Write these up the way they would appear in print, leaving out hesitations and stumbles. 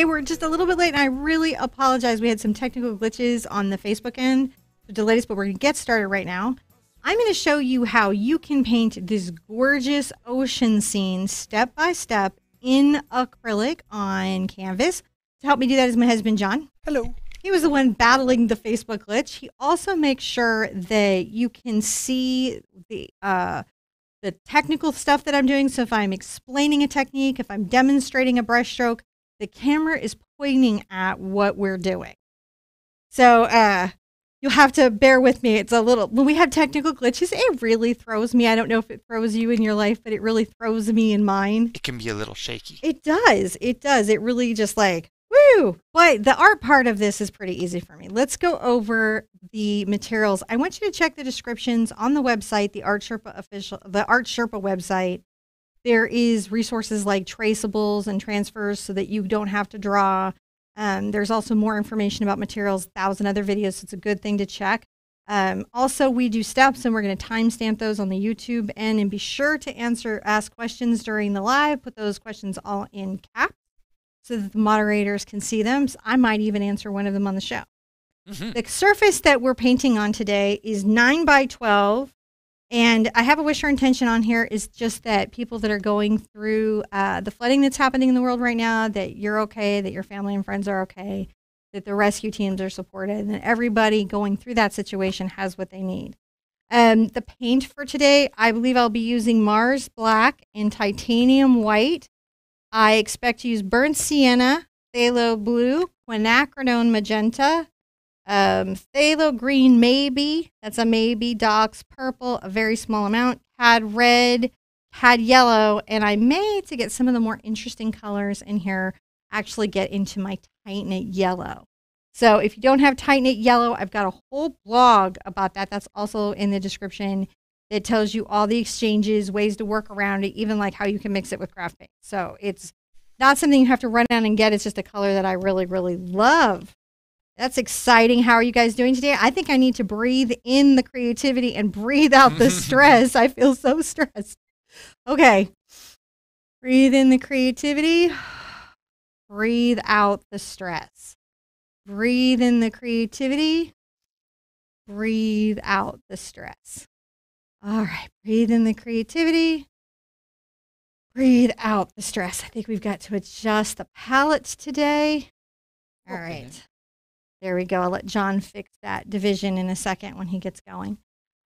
They were just a little bit late, and I really apologize. We had some technical glitches on the Facebook end to delay us, but we're going to get started right now. I'm going to show you how you can paint this gorgeous ocean scene step by step in acrylic on canvas. To help me do that is my husband, John. Hello. He was the one battling the Facebook glitch. He also makes sure that you can see the technical stuff that I'm doing. So if I'm explaining a technique, if I'm demonstrating a brushstroke, the camera is pointing at what we're doing. So you'll have to bear with me. It's a little, when we have technical glitches, it really throws me. I don't know if it throws you in your life, but it really throws me in mine. It can be a little shaky. It does. It does. It really just like, woo! But the art part of this is pretty easy for me. Let's go over the materials. I want you to check the descriptions on the website, the Art Sherpa official, the Art Sherpa website. There is resources like traceables and transfers so that you don't have to draw. There's also more information about materials, 1,000 other videos, so it's a good thing to check. Also, we do steps, and we're going to timestamp those on the YouTube. And be sure to ask questions during the live. Put those questions all in caps so that the moderators can see them. So I might even answer one of them on the show. Mm-hmm. The surface that we're painting on today is 9 by 12. And I have a wish or intention on here is just that people that are going through the flooding that's happening in the world right now, that you're okay, that your family and friends are okay, that the rescue teams are supported, and that everybody going through that situation has what they need. The paint for today, I believe I'll be using Mars black and titanium white. I expect to use burnt sienna, phthalo blue, quinacridone magenta, phthalo green, maybe, that's a maybe, docs purple, a very small amount, cad red, cad yellow, and I may, to get some of the more interesting colors in here, actually get into my titanate yellow. So if you don't have titanate yellow, I've got a whole blog about that. That's also in the description. It tells you all the exchanges, ways to work around it, even like how you can mix it with craft paint. So it's not something you have to run out and get. It's just a color that I really, really love. That's exciting. How are you guys doing today? I think I need to breathe in the creativity and breathe out the stress. I feel so stressed. Okay. Breathe in the creativity. Breathe out the stress. Breathe in the creativity. Breathe out the stress. All right. Breathe in the creativity. Breathe out the stress. I think we've got to adjust the palette today. All right. There we go. I'll let John fix that division in a second when he gets going.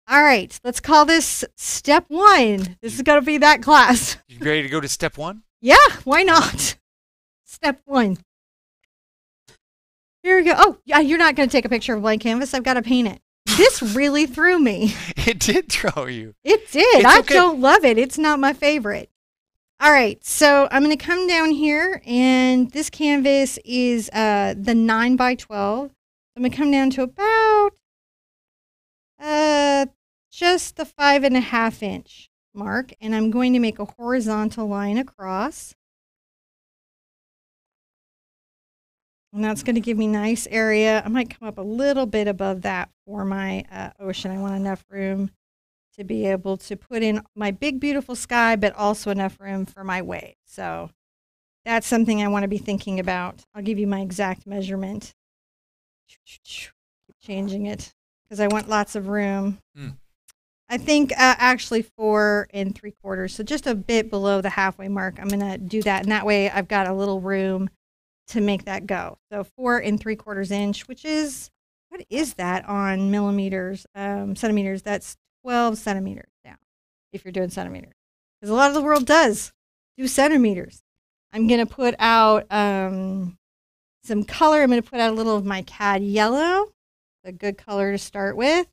All right. Let's call this step one. This is going to be that class. You ready to go to step one? Yeah. Why not? Step one. Here we go. Oh, yeah. You're not going to take a picture of a blank canvas. I've got to paint it. This really threw me. It did throw you. It did. It's I don't love it. It's not my favorite. All right, so I'm going to come down here, and this canvas is the 9 by 12. I'm going to come down to about just the 5.5 inch mark, and I'm going to make a horizontal line across. And that's going to give me nice area. I might come up a little bit above that for my ocean. I want enough room to be able to put in my big, beautiful sky, but also enough room for my wave. So that's something I want to be thinking about. I'll give you my exact measurement. Keep changing it because I want lots of room. Mm. I think actually 4 3/4. So just a bit below the halfway mark. I'm going to do that. And that way I've got a little room to make that go. So 4 3/4 inch, which is, what is that on millimeters, centimeters? That's 12 centimeters down if you're doing centimeters, because a lot of the world does do centimeters. I'm going to put out some color. I'm going to put out a little of my cad yellow. It's a good color to start with.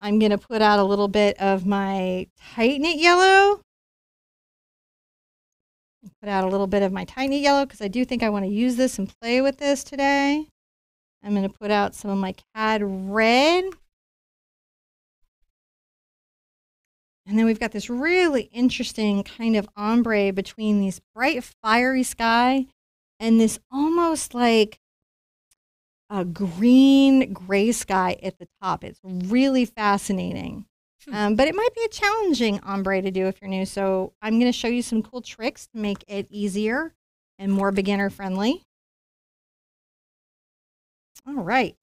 I'm going to put out a little bit of my titanate yellow. Put out a little bit of my titanate yellow because I do think I want to use this and play with this today. I'm going to put out some of my cad red. And then we've got this really interesting kind of ombre between this bright, fiery sky and this almost like a green gray sky at the top. It's really fascinating, but it might be a challenging ombre to do if you're new. So I'm going to show you some cool tricks to make it easier and more beginner friendly. All right.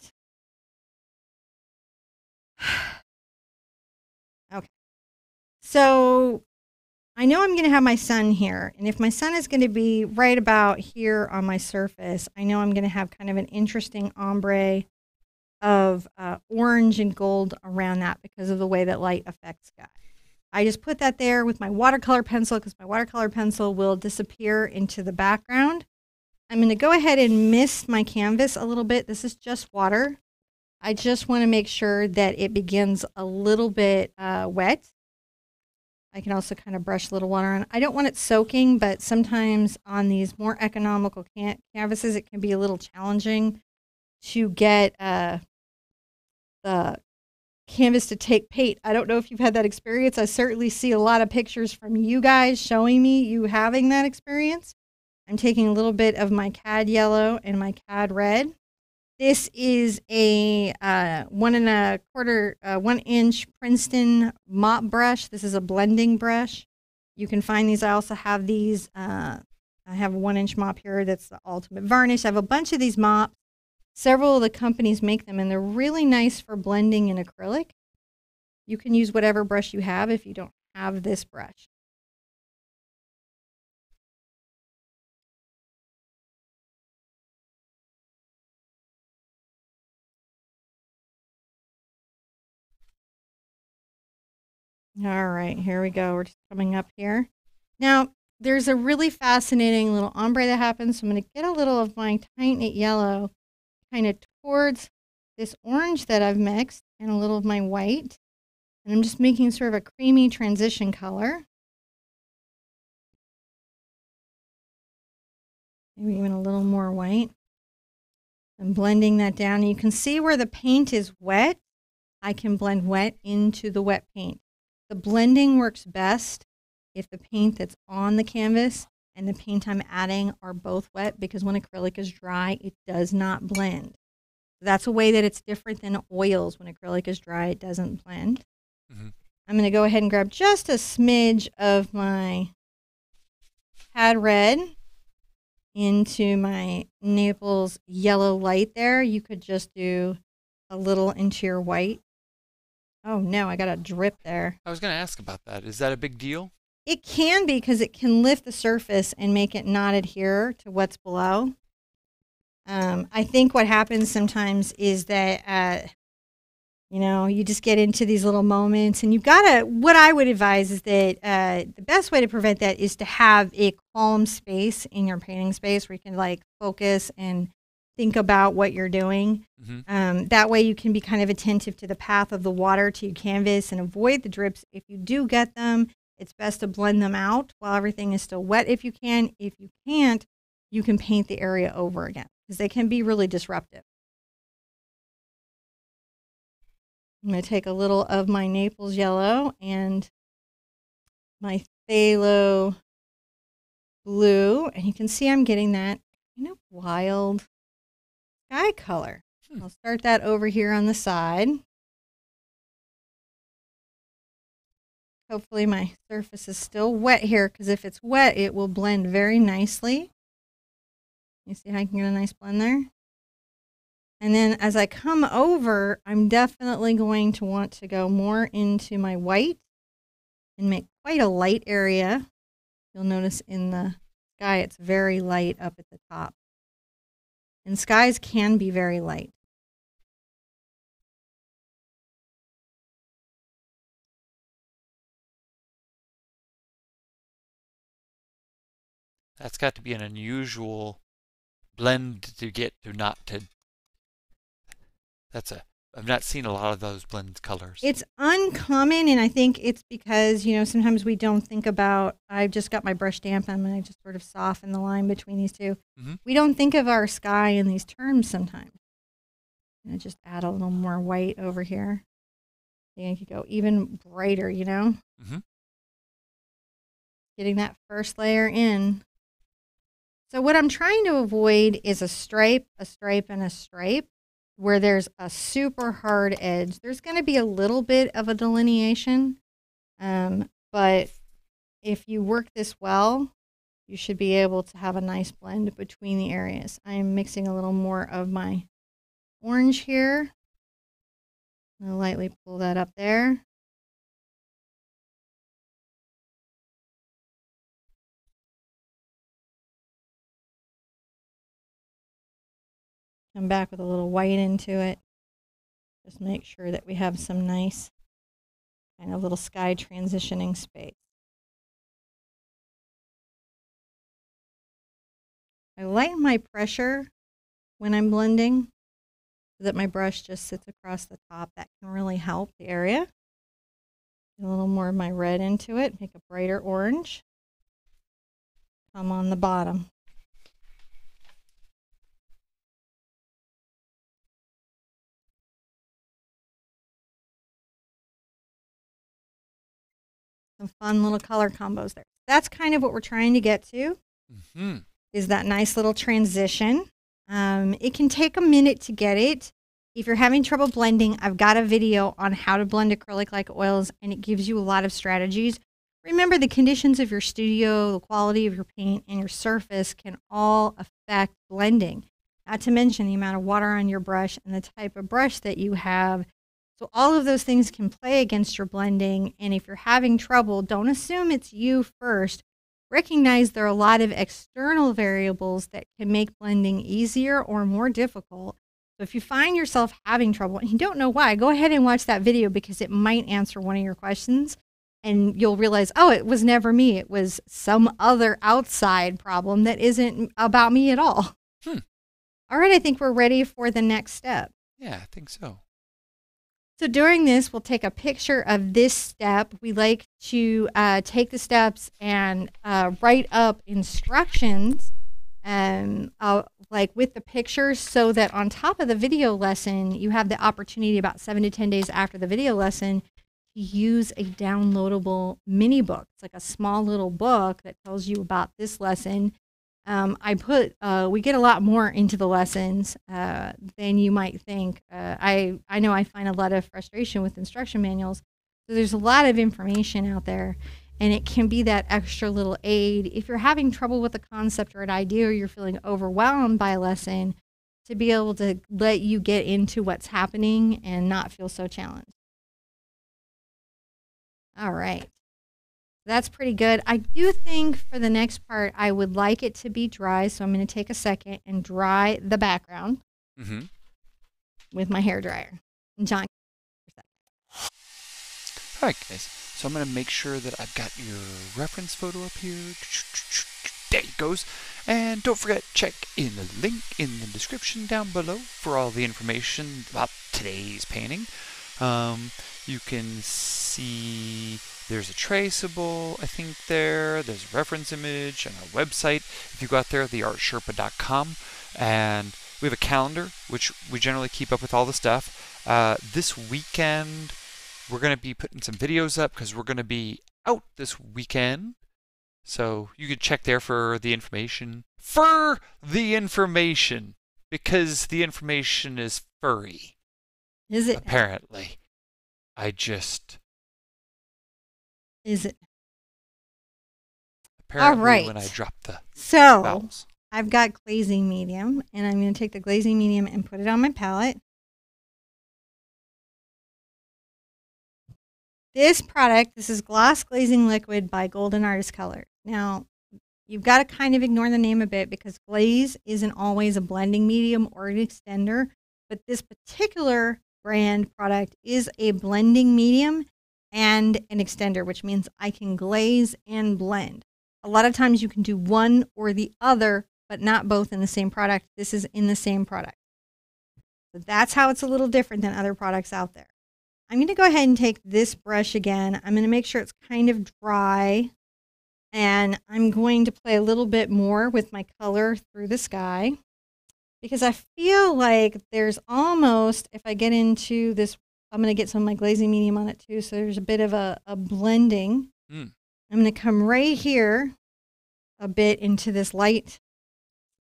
Okay. So I know I'm going to have my sun here. And if my sun is going to be right about here on my surface, I know I'm going to have kind of an interesting ombre of orange and gold around that because of the way that light affects sky. I just put that there with my watercolor pencil because my watercolor pencil will disappear into the background. I'm going to go ahead and mist my canvas a little bit. This is just water. I just want to make sure that it begins a little bit wet. I can also kind of brush a little water on. I don't want it soaking, but sometimes on these more economical canvases, it can be a little challenging to get the canvas to take paint. I don't know if you've had that experience. I certainly see a lot of pictures from you guys showing me you having that experience. I'm taking a little bit of my Cad Yellow and my Cad Red. This is a 1 inch Princeton mop brush. This is a blending brush. You can find these. I also have these. I have a 1 inch mop here that's the ultimate varnish. I have a bunch of these mops. Several of the companies make them, and they're really nice for blending in acrylic. You can use whatever brush you have if you don't have this brush. All right, here we go. We're just coming up here. Now, there's a really fascinating little ombre that happens. So I'm going to get a little of my Titanate Yellow kind of towards this orange that I've mixed and a little of my white. And I'm just making sort of a creamy transition color. Maybe even a little more white. I'm blending that down. You can see where the paint is wet. I can blend wet into the wet paint. The blending works best if the paint that's on the canvas and the paint I'm adding are both wet, because when acrylic is dry, it does not blend. That's a way that it's different than oils. When acrylic is dry, it doesn't blend. Mm-hmm. I'm going to go ahead and grab just a smidge of my Cad Red into my Naples Yellow Light there. You could just do a little into your white. Oh no, I got a drip there. I was going to ask about that. Is that a big deal? It can be, because it can lift the surface and make it not adhere to what's below. I think what happens sometimes is that, you know, you just get into these little moments and you've got to, what I would advise is that the best way to prevent that is to have a calm space in your painting space where you can like focus and think about what you're doing. Mm-hmm. That way you can be kind of attentive to the path of the water to your canvas and avoid the drips. If you do get them, it's best to blend them out while everything is still wet if you can. If you can't, you can paint the area over again because they can be really disruptive. I'm going to take a little of my Naples Yellow and my phthalo blue, and you can see I'm getting that kind of wild sky color. I'll start that over here on the side. Hopefully my surface is still wet here, because if it's wet, it will blend very nicely. You see how I can get a nice blend there? And then as I come over, I'm definitely going to want to go more into my white and make quite a light area. You'll notice in the sky, it's very light up at the top. And skies can be very light. That's got to be an unusual blend to get to not to. That's a, I've not seen a lot of those blend colors. It's uncommon, and I think it's because, you know, sometimes we don't think about, I've just got my brush damp and I just sort of soften the line between these two. Mm-hmm. We don't think of our sky in these terms sometimes. And I just add a little more white over here. And you could go even brighter, you know? Mm-hmm. Getting that first layer in. So what I'm trying to avoid is a stripe, and a stripe, where there's a super hard edge. There's going to be a little bit of a delineation, but if you work this well, you should be able to have a nice blend between the areas. I'm mixing a little more of my orange here. I'll lightly pull that up there. Come back with a little white into it. Just make sure that we have some nice kind of little sky transitioning space. I lighten my pressure when I'm blending so that my brush just sits across the top. That can really help the area. Get a little more of my red into it, make a brighter orange. Come on the bottom. Some fun little color combos there. That's kind of what we're trying to get to. Mm-hmm. Is that nice little transition. It can take a minute to get it. If you're having trouble blending, I've got a video on how to blend acrylic-like oils, and it gives you a lot of strategies. Remember, the conditions of your studio, the quality of your paint, and your surface can all affect blending, not to mention the amount of water on your brush and the type of brush that you have. So all of those things can play against your blending, and if you're having trouble, don't assume it's you first. Recognize there are a lot of external variables that can make blending easier or more difficult. So if you find yourself having trouble and you don't know why, go ahead and watch that video because it might answer one of your questions and you'll realize, oh, it was never me. It was some other outside problem that isn't about me at all. Hmm. All right, I think we're ready for the next step. Yeah, I think so. So during this, we'll take a picture of this step. We like to take the steps and write up instructions like with the picture so that on top of the video lesson, you have the opportunity about 7 to 10 days after the video lesson to use a downloadable mini book. It's like a small little book that tells you about this lesson. We get a lot more into the lessons than you might think. I know I find a lot of frustration with instruction manuals. So there's a lot of information out there, and it can be that extra little aid. If you're having trouble with a concept or an idea, or you're feeling overwhelmed by a lesson, to be able to let you get into what's happening and not feel so challenged. All right. That's pretty good. I do think for the next part, I would like it to be dry. So I'm going to take a second and dry the background with my hair dryer. And John, for a second. All right, guys. So I'm going to make sure that I've got your reference photo up here. There it goes. And don't forget, check in the link in the description down below for all the information about today's painting. You can see there's a traceable, I think there's a reference image and a website. If you go out there, theartsherpa.com, and we have a calendar, which we generally keep up with all the stuff. This weekend, we're going to be putting some videos up because we're going to be out this weekend. So you can check there for the information. Because the information is furry. Is it? Apparently. I just... Is it? Apparently, all right. When I drop the vowels. I've got glazing medium, and I'm going to take the glazing medium and put it on my palette. This product, this is Gloss Glazing Liquid by Golden Artist Color. Now, you've got to kind of ignore the name a bit because glaze isn't always a blending medium or an extender, but this particular brand product is a blending medium and an extender, which means I can glaze and blend. A lot of times you can do one or the other, but not both in the same product. This is in the same product. So that's how it's a little different than other products out there. I'm going to go ahead and take this brush again. I'm going to make sure it's kind of dry, and I'm going to play a little bit more with my color through the sky because I feel like there's almost, if I get into this, I'm going to get some of my glazing medium on it too, so there's a bit of a blending. I'm going to come right here a bit into this light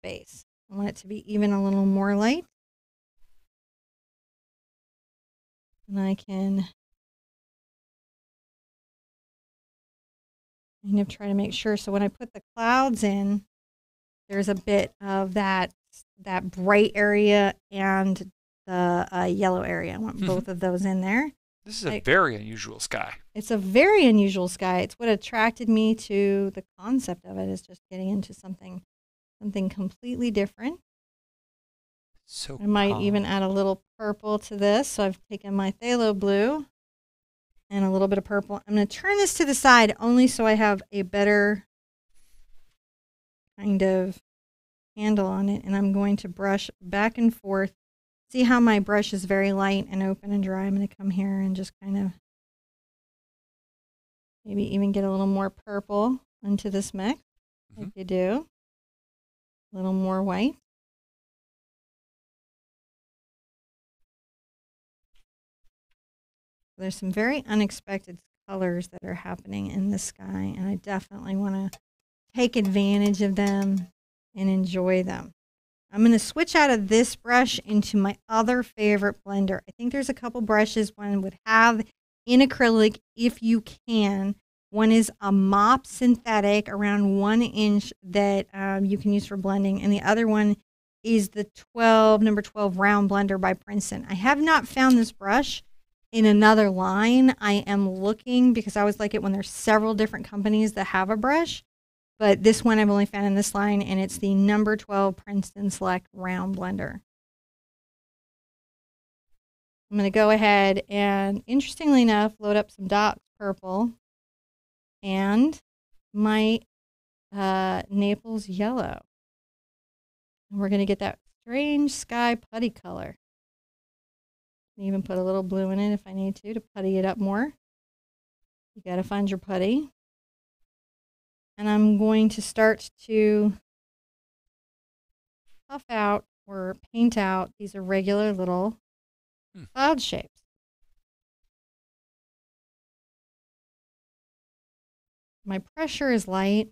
space. I want it to be even a little more light. And I can kind of try to make sure, so when I put the clouds in, there's a bit of that bright area and the yellow area. I want both of those in there. This is a very unusual sky. It's a very unusual sky. It's what attracted me to the concept of it, is just getting into something completely different. So I might even add a little purple to this. So I've taken my phthalo blue and a little bit of purple. I'm going to turn this to the side only so I have a better kind of handle on it. And I'm going to brush back and forth. See how my brush is very light and open and dry. I'm going to come here and just kind of maybe even get a little more purple into this mix, like you do. A little more white. There's some very unexpected colors that are happening in the sky, and I definitely want to take advantage of them and enjoy them. I'm going to switch out of this brush into my other favorite blender. I think there's a couple brushes one would have in acrylic if you can. One is a mop synthetic around 1 inch that you can use for blending, and the other one is the number 12 round blender by Princeton. I have not found this brush in another line. I am looking, because I always like it when there's several different companies that have a brush, but this one I've only found in this line, and it's the number 12 Princeton Select Round Blender. I'm going to go ahead and, interestingly enough, load up some dark purple and my Naples Yellow. And we're going to get that strange sky putty color. Even put a little blue in it if I need to putty it up more. You gotta find your putty. And I'm going to start to puff out or paint out these irregular little cloud shapes. My pressure is light.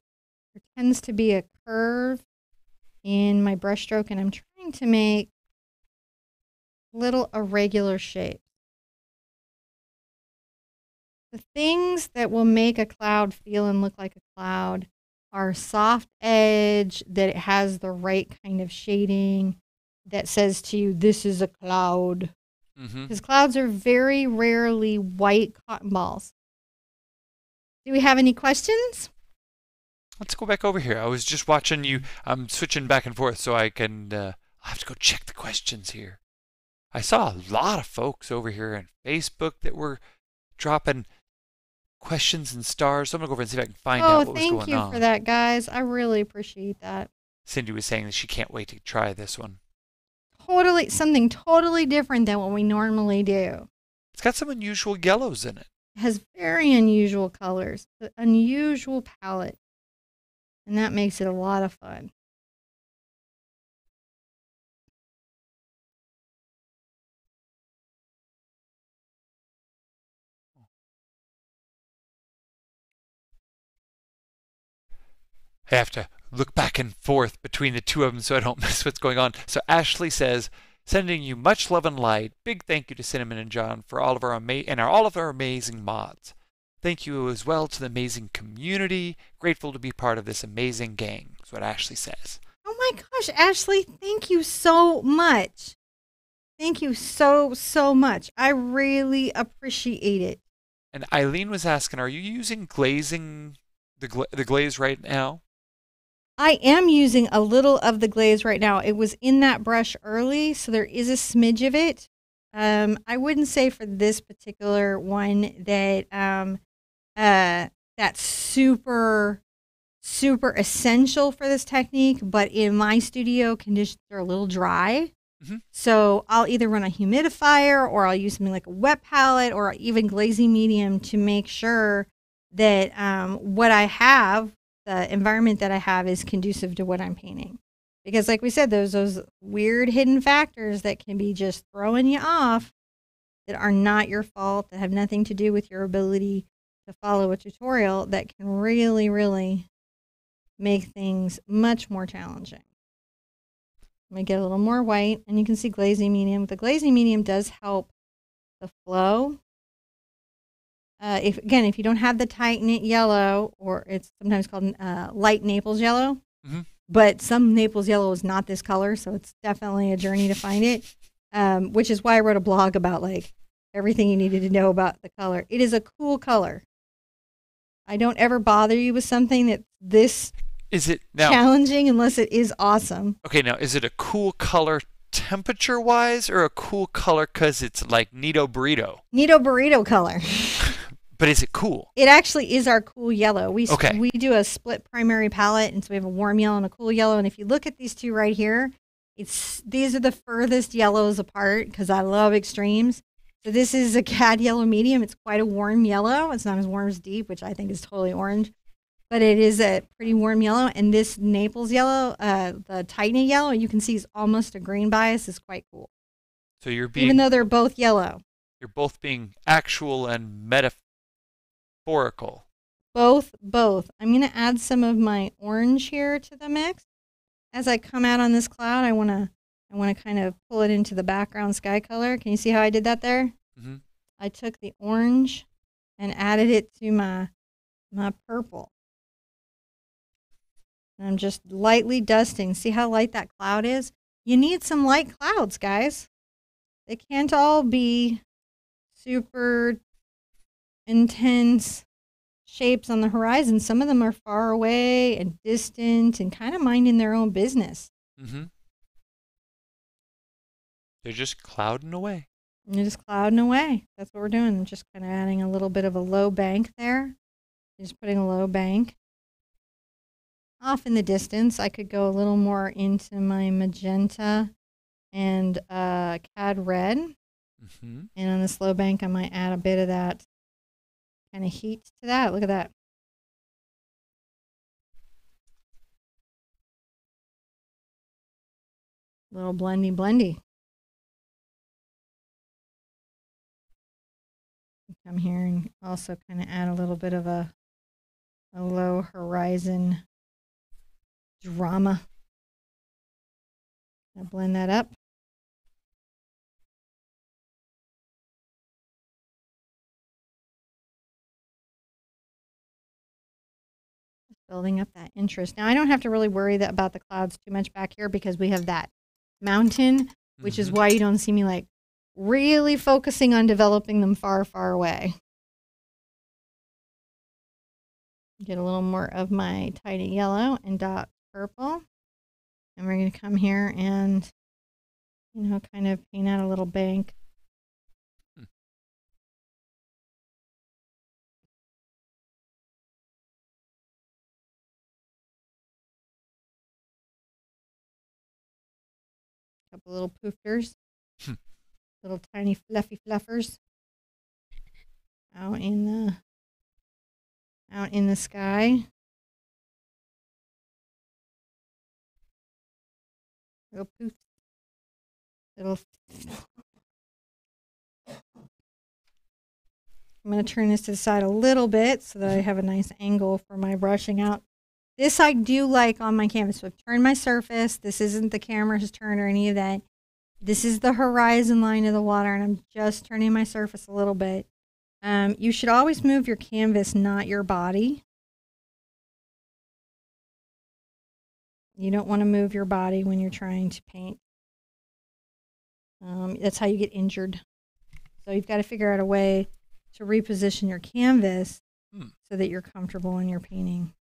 There tends to be a curve in my brush stroke, and I'm trying to make little irregular shapes. The things that will make a cloud feel and look like a cloud are soft edge, that it has the right kind of shading that says to you, this is a cloud. Because clouds are very rarely white cotton balls. Do we have any questions? Let's go back over here. I was just watching you. I'm switching back and forth so I can, I have to go check the questions here. I saw a lot of folks over here on Facebook that were dropping questions and stars. So I'm going to go over and see if I can find out what was going on. Oh, thank you for that, guys. I really appreciate that. Cindy was saying that she can't wait to try this one. Totally, something totally different than what we normally do. It's got some unusual yellows in it. It has very unusual colors, an unusual palette, and that makes it a lot of fun. I have to look back and forth between the two of them so I don't miss what's going on. So Ashley says, sending you much love and light. Big thank you to Cinnamon and John for all of our amazing mods. Thank you as well to the amazing community. Grateful to be part of this amazing gang. That's what Ashley says. Oh my gosh, Ashley, thank you so much. Thank you so, so much. I really appreciate it. And Eileen was asking, are you using the glaze right now? I am using a little of the glaze right now. It was in that brush early, so there is a smidge of it. I wouldn't say for this particular one that that's super, super essential for this technique, but in my studio, conditions are a little dry. So I'll either run a humidifier, or I'll use something like a wet palette, or even glazing medium to make sure that what I have, the environment that I have, is conducive to what I'm painting. Because like we said, there's those weird hidden factors that can be just throwing you off, that are not your fault, that have nothing to do with your ability to follow a tutorial, that can really, really make things much more challenging. I'm going to get a little more white, and you can see glazing medium. The glazing medium does help the flow. If you don't have the titanium yellow, or it's sometimes called light Naples yellow, but some Naples yellow is not this color, so it's definitely a journey to find it. which is why I wrote a blog about like everything you needed to know about the color. It is a cool color. I don't ever bother you with something that's this challenging unless it is awesome. Okay, now is it a cool color temperature-wise or a cool color because it's like Neato Burrito? Neato Burrito color. But is it cool? It actually is our cool yellow. We do a split primary palette, and so we have a warm yellow and a cool yellow. And if you look at these two right here, these are the furthest yellows apart because I love extremes. So this is a Cad Yellow Medium. It's quite a warm yellow. It's not as warm as deep, which I think is totally orange. But it is a pretty warm yellow. And this Naples Yellow, the Titanium Yellow, you can see is almost a green bias, is quite cool. So you're being... Even though they're both yellow. You're both being actual and metaphorical. Both. I'm going to add some of my orange here to the mix. As I come out on this cloud, I want to kind of pull it into the background sky color. Can you see how I did that there? Mm-hmm. I took the orange and added it to my purple. And I'm just lightly dusting. See how light that cloud is? You need some light clouds, guys. They can't all be super intense shapes on the horizon. Some of them are far away and distant and kind of minding their own business. Mm-hmm. They're just clouding away. They're just clouding away. That's what we're doing. I'm just kind of adding a little bit of a low bank there. Just putting a low bank. Off in the distance, I could go a little more into my magenta and Cad Red. Mm-hmm. And on this low bank, I might add a bit of that kind of heat to that. Look at that. Little blendy blendy. Come here and also kind of add a little bit of a low horizon drama. I'll blend that up. Building up that interest. Now I don't have to really worry about the clouds too much back here because we have that mountain, which mm-hmm. is why you don't see me like really focusing on developing them far, far away. Get a little more of my tiny yellow and dot purple. And we're going to come here and, you know, kind of paint out a little bank. Couple little poofters, little tiny fluffy fluffers out in the sky. Little poof, little. I'm going to turn this to the side a little bit so that I have a nice angle for my brushing out. This I do like on my canvas. So I've turned my surface. This isn't the camera's turn or any of that. This is the horizon line of the water, and I'm just turning my surface a little bit. You should always move your canvas, not your body. You don't want to move your body when you're trying to paint. That's how you get injured. So you've got to figure out a way to reposition your canvas so that you're comfortable in your painting.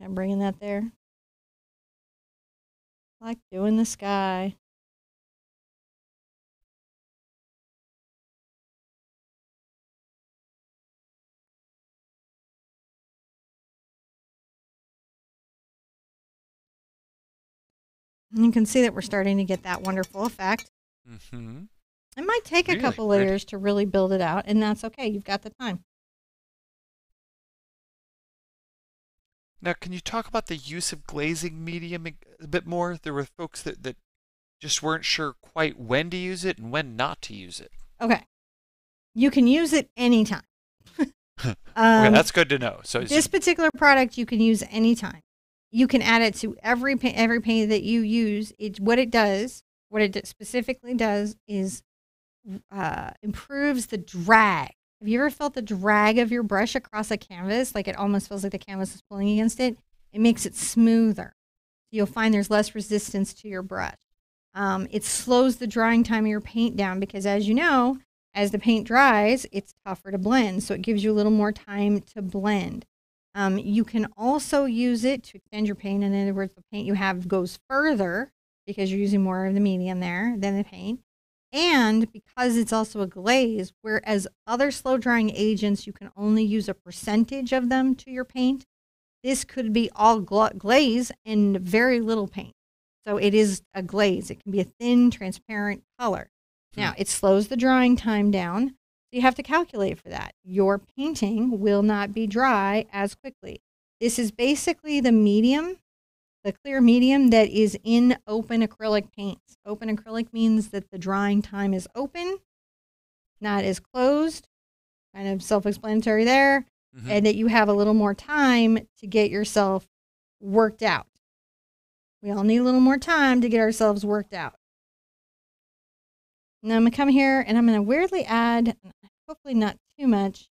I'm bringing that there. Like doing the sky. And you can see that we're starting to get that wonderful effect. Mm-hmm. It might take a couple layers to really build it out, and that's okay. You've got the time. Now, can you talk about the use of glazing medium a bit more? There were folks that just weren't sure quite when to use it and when not to use it. Okay. You can use it anytime. Okay, that's good to know. So this particular product you can use anytime. You can add it to every paint that you use. What it does, What it specifically does is improves the drag. Have you ever felt the drag of your brush across a canvas? Like it almost feels like the canvas is pulling against it. It makes it smoother. You'll find there's less resistance to your brush. It slows the drying time of your paint down because, as you know, as the paint dries, it's tougher to blend. So it gives you a little more time to blend. You can also use it to extend your paint. In other words, the paint you have goes further because you're using more of the medium there than the paint. And because it's also a glaze, whereas other slow drying agents, you can only use a percentage of them to your paint. This could be all glaze and very little paint. So it is a glaze. It can be a thin, transparent color. Now, it slows the drying time down. So you have to calculate for that. Your painting will not be dry as quickly. This is basically the medium, the clear medium that is in open acrylic paints. Open acrylic means that the drying time is open, not as closed. Kind of self-explanatory there. Mm-hmm. And that you have a little more time to get yourself worked out. We all need a little more time to get ourselves worked out. Now I'm going to come here and I'm going to weirdly add, hopefully not too much,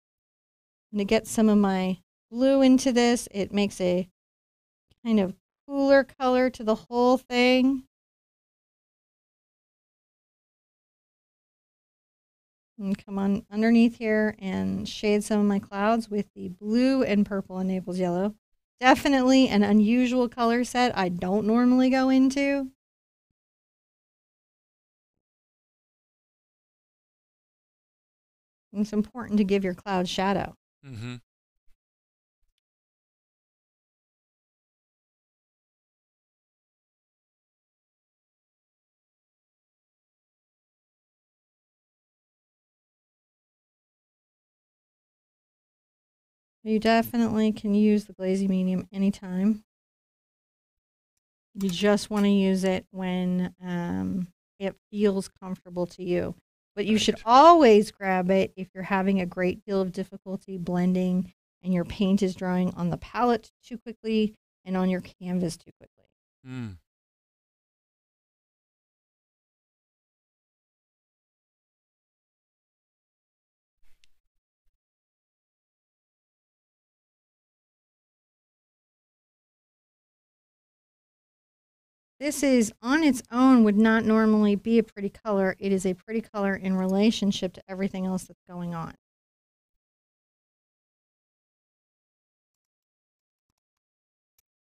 I'm going to get some of my blue into this. It makes a kind of cooler color to the whole thing. And come on underneath here and shade some of my clouds with the blue and purple and Naples yellow. Definitely an unusual color set I don't normally go into. It's important to give your cloud shadow. Mm-hmm. You definitely can use the glazy medium anytime. You just want to use it when it feels comfortable to you. But you should always grab it if you're having a great deal of difficulty blending and your paint is drying on the palette too quickly and on your canvas too quickly. Mm. This is, on its own, would not normally be a pretty color. It is a pretty color in relationship to everything else that's going on.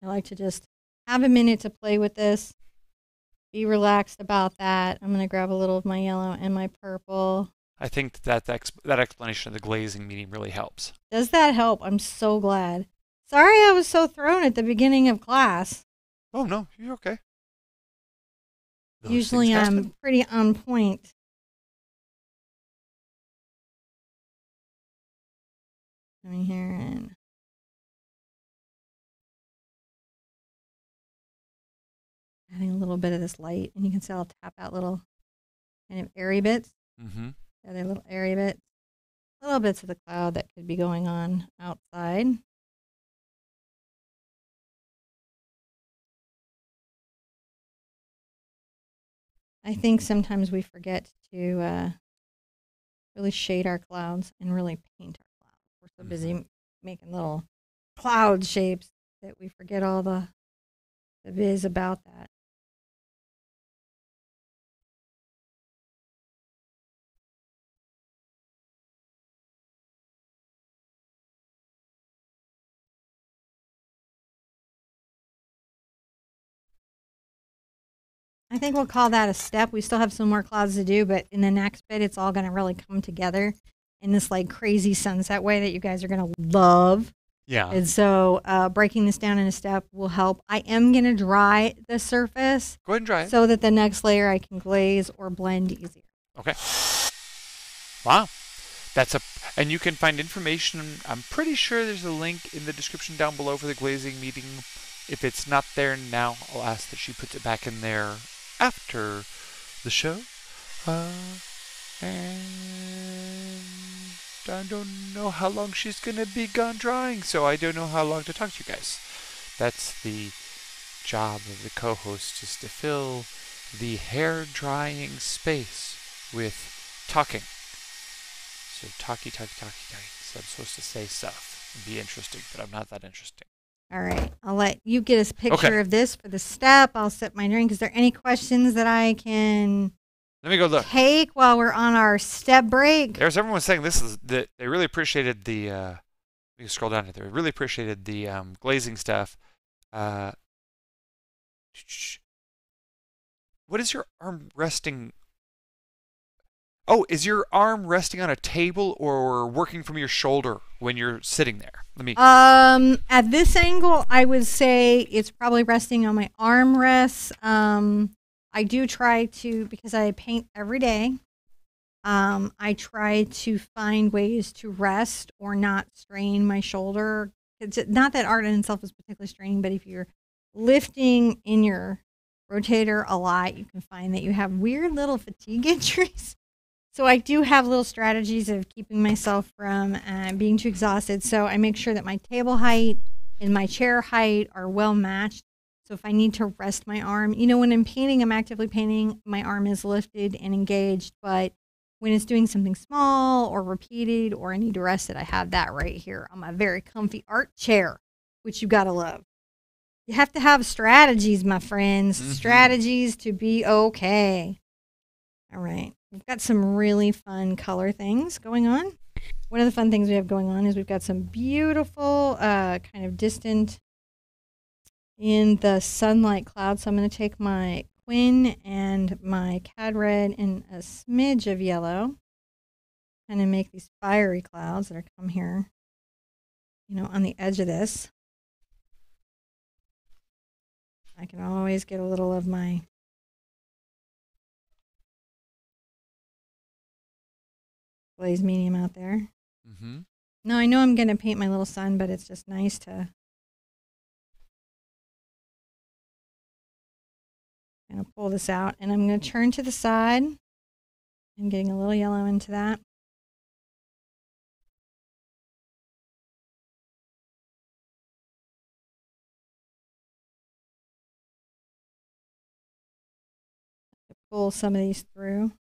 I like to just have a minute to play with this. Be relaxed about that. I'm going to grab a little of my yellow and my purple. I think that that explanation of the glazing medium really helps. Does that help? I'm so glad. Sorry I was so thrown at the beginning of class. Oh, no, you're okay. Usually I'm pretty on point. Coming here and adding a little bit of this light, and you can see I'll tap out little kind of airy bits. Mm-hmm. The other little airy bits, little bits of the cloud that could be going on outside. I think sometimes we forget to really shade our clouds and really paint our clouds. We're so busy making little cloud shapes that we forget all the biz about that. I think we'll call that a step. We still have some more clouds to do, but in the next bit, it's all going to really come together in this like crazy sunset way that you guys are going to love. Yeah. And so breaking this down in a step will help. I am going to dry the surface. Go ahead and dry it. So that the next layer I can glaze or blend easier. Okay. Wow. That's a, and you can find information. I'm pretty sure there's a link in the description down below for the glazing medium. If it's not there now, I'll ask that she puts it back in there after the show. And I don't know how long she's going to be gone drawing, so I don't know how long to talk to you guys. That's the job of the co-host, is to fill the hair-drying space with talking. So talky. So I'm supposed to say stuff and be interesting, but I'm not that interesting. All right. I'll let you get us a picture of this for the step. I'll set my drink. Is there any questions that I can take while we're on our step break? There's everyone saying this is that they really appreciated the we can scroll down here. They really appreciated the glazing stuff. What is your arm resting? Oh, is your arm resting on a table or working from your shoulder when you're sitting there? Let me. At this angle, I would say it's probably resting on my armrests. I do try to, because I paint every day, I try to find ways to rest or not strain my shoulder. It's not that art in itself is particularly straining, but if you're lifting in your rotator a lot, you can find that you have weird little fatigue injuries. So I do have little strategies of keeping myself from being too exhausted. So I make sure that my table height and my chair height are well matched. So if I need to rest my arm, you know, when I'm painting, I'm actively painting, my arm is lifted and engaged. But when it's doing something small or repeated or I need to rest it, I have that right here on my very comfy art chair, which you gotta love. You have to have strategies, my friends, strategies to be okay. All right. We've got some really fun color things going on. One of the fun things we have going on is we've got some beautiful kind of distant in the sunlight cloud. So I'm going to take my Quin and my Cad Red and a smidge of yellow, kind of make these fiery clouds that are come here, you know, on the edge of this. I can always get a little of my glaze medium out there. No, I know I'm going to paint my little sun, but it's just nice to kind of pull this out. And I'm going to turn to the side. I'm getting a little yellow into that. Pull some of these through.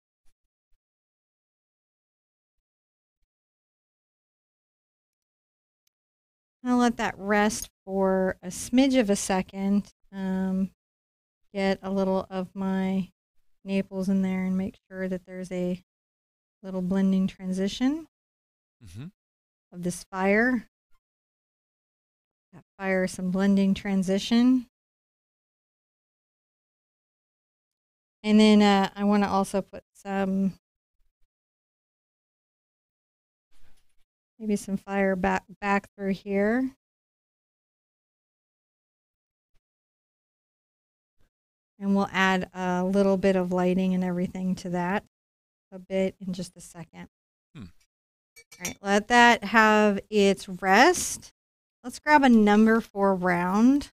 I'll let that rest for a smidge of a second. Get a little of my Naples in there and make sure that there's a little blending transition of this fire. That fire, some blending transition. And then I want to also put some maybe some fire back through here. And we'll add a little bit of lighting and everything to that a bit in just a second. All right, let that have its rest. Let's grab a number four round.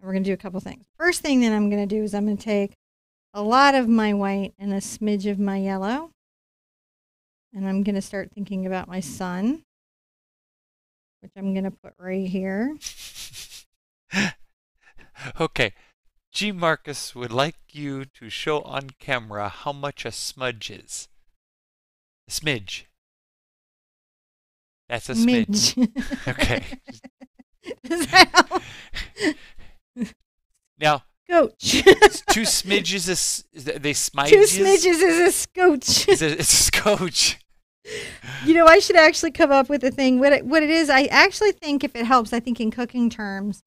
And we're going to do a couple things. First thing that I'm going to do is I'm going to take a lot of my white and a smidge of my yellow. And I'm going to start thinking about my sun, which I'm going to put right here. Okay. G. Marcus would like you to show on camera how much a smudge is. A smidge. That's a smidge. Okay. Does that help? Now, scotch. Two smidges is they smidges? Two smidges is a scotch. It's a scotch. You know, I should actually come up with a thing. What it is, I actually think, if it helps, I think in cooking terms,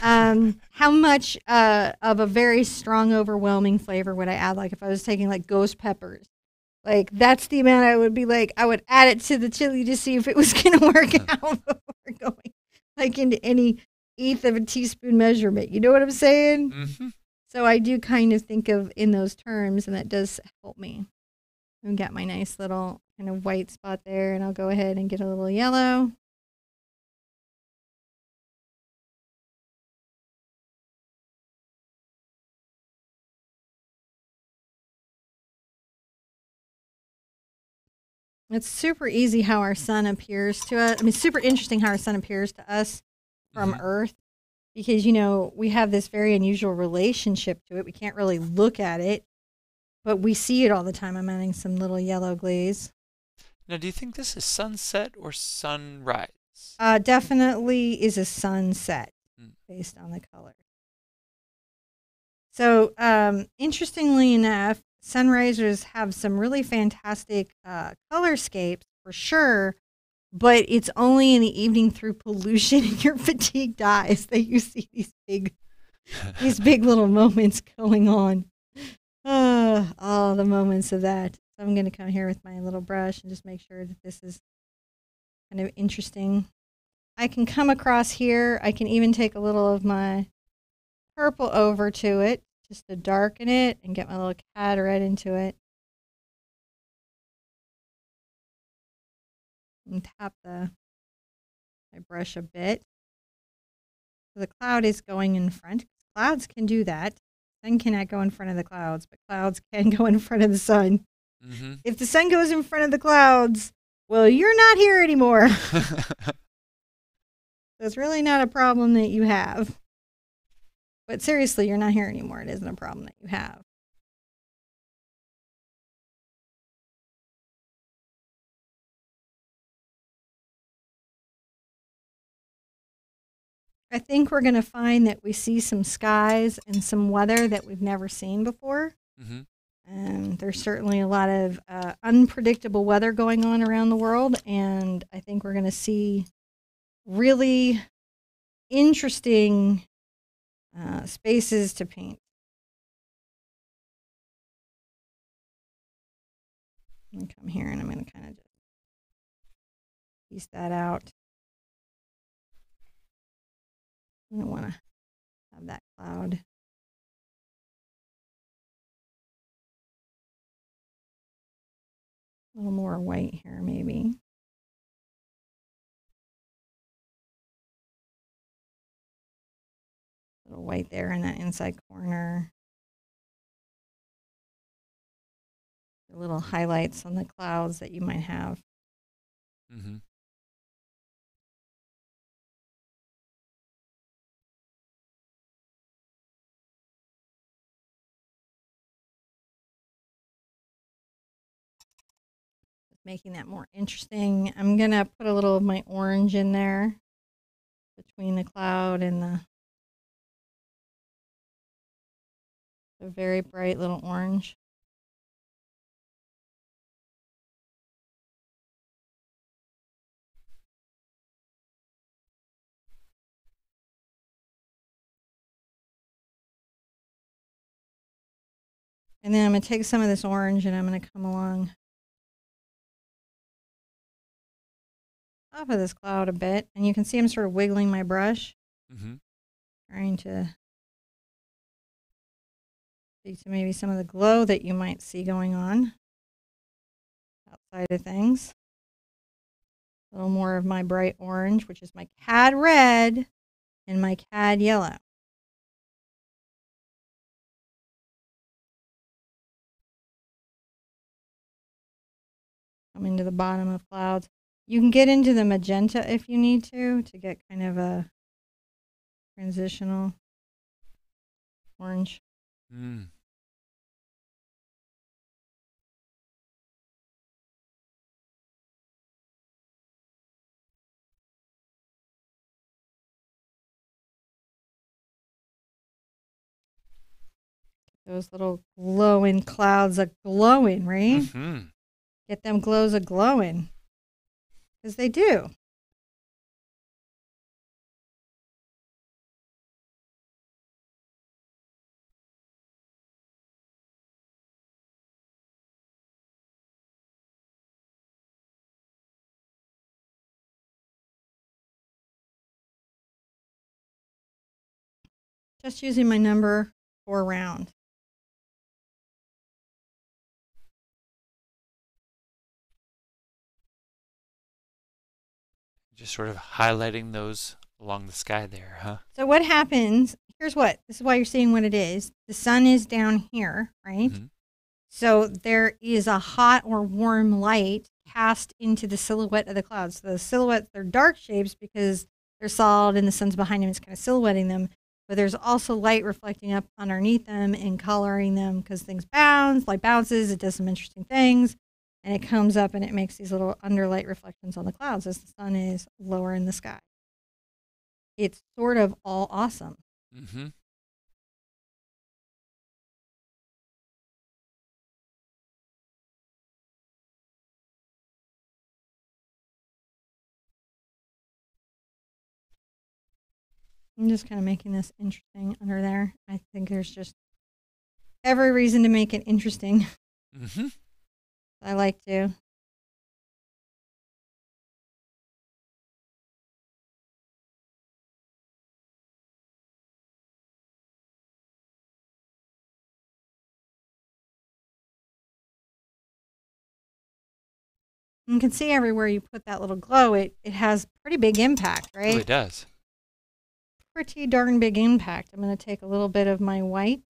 how much of a very strong, overwhelming flavor would I add? Like if I was taking like ghost peppers, like that's the amount I would be like, I would add it to the chili to see if it was going to work out before going like into any eighth of a teaspoon measurement. You know what I'm saying? So I do kind of think of in those terms, and that does help me. I've got my nice little kind of white spot there, and I'll go ahead and get a little yellow. It's super easy how our sun appears to us. I mean, super interesting how our sun appears to us from Earth, because, you know, we have this very unusual relationship to it. We can't really look at it, but we see it all the time. I'm adding some little yellow glaze. Now, do you think this is sunset or sunrise? Definitely is a sunset based on the color. So, interestingly enough, sunrisers have some really fantastic colorscapes for sure, but it's only in the evening through pollution and your fatigued eyes that you see these big, little moments going on. All the moments of that. So I'm going to come here with my little brush and just make sure that this is kind of interesting. I can come across here. I can even take a little of my purple over to it just to darken it and get my little cad right into it. And tap my brush a bit. So the cloud is going in front. Clouds can do that. Sun cannot go in front of the clouds, but clouds can go in front of the sun. Mm-hmm. If the sun goes in front of the clouds, well, you're not here anymore. That's really not a problem that you have. But seriously, you're not here anymore. It isn't a problem that you have. I think we're going to find that we see some skies and some weather that we've never seen before. Mm-hmm. There's certainly a lot of unpredictable weather going on around the world, and I think we're going to see really interesting spaces to paint. I'm going to come here and I'm going to kind of just piece that out. I don't want to have that cloud. A little more white here, maybe. A little white there in that inside corner. The little highlights on the clouds that you might have. Mm-hmm. Making that more interesting. I'm going to put a little of my orange in there between the cloud and the very bright little orange. And then I'm going to take some of this orange and I'm going to come along top of this cloud a bit, and you can see I'm sort of wiggling my brush, trying to speak to maybe some of the glow that you might see going on outside of things. A little more of my bright orange, which is my cad red and my cad yellow. Come into the bottom of clouds. You can get into the magenta if you need to get kind of a transitional orange. Those little glowing clouds are glowing, right? Get them glows a glowing. Because they do. Just using my number 4 round. Just sort of highlighting those along the sky there, huh? So what happens, here's what, this is why you're seeing what it is. The sun is down here, right? So there is a hot or warm light cast into the silhouette of the clouds. So the silhouettes, they're dark shapes because they're solid and the sun's behind them, it's kind of silhouetting them. But there's also light reflecting up underneath them and coloring them because things bounce, light bounces, it does some interesting things. And it comes up and it makes these little underlight reflections on the clouds as the sun is lower in the sky. It's sort of all awesome. Mm-hmm. I'm just kind of making this interesting under there. I think there's just every reason to make it interesting. Mm-hmm. I like to. You can see everywhere you put that little glow, it has pretty big impact, right? It really does. Pretty darn big impact. I'm going to take a little bit of my white.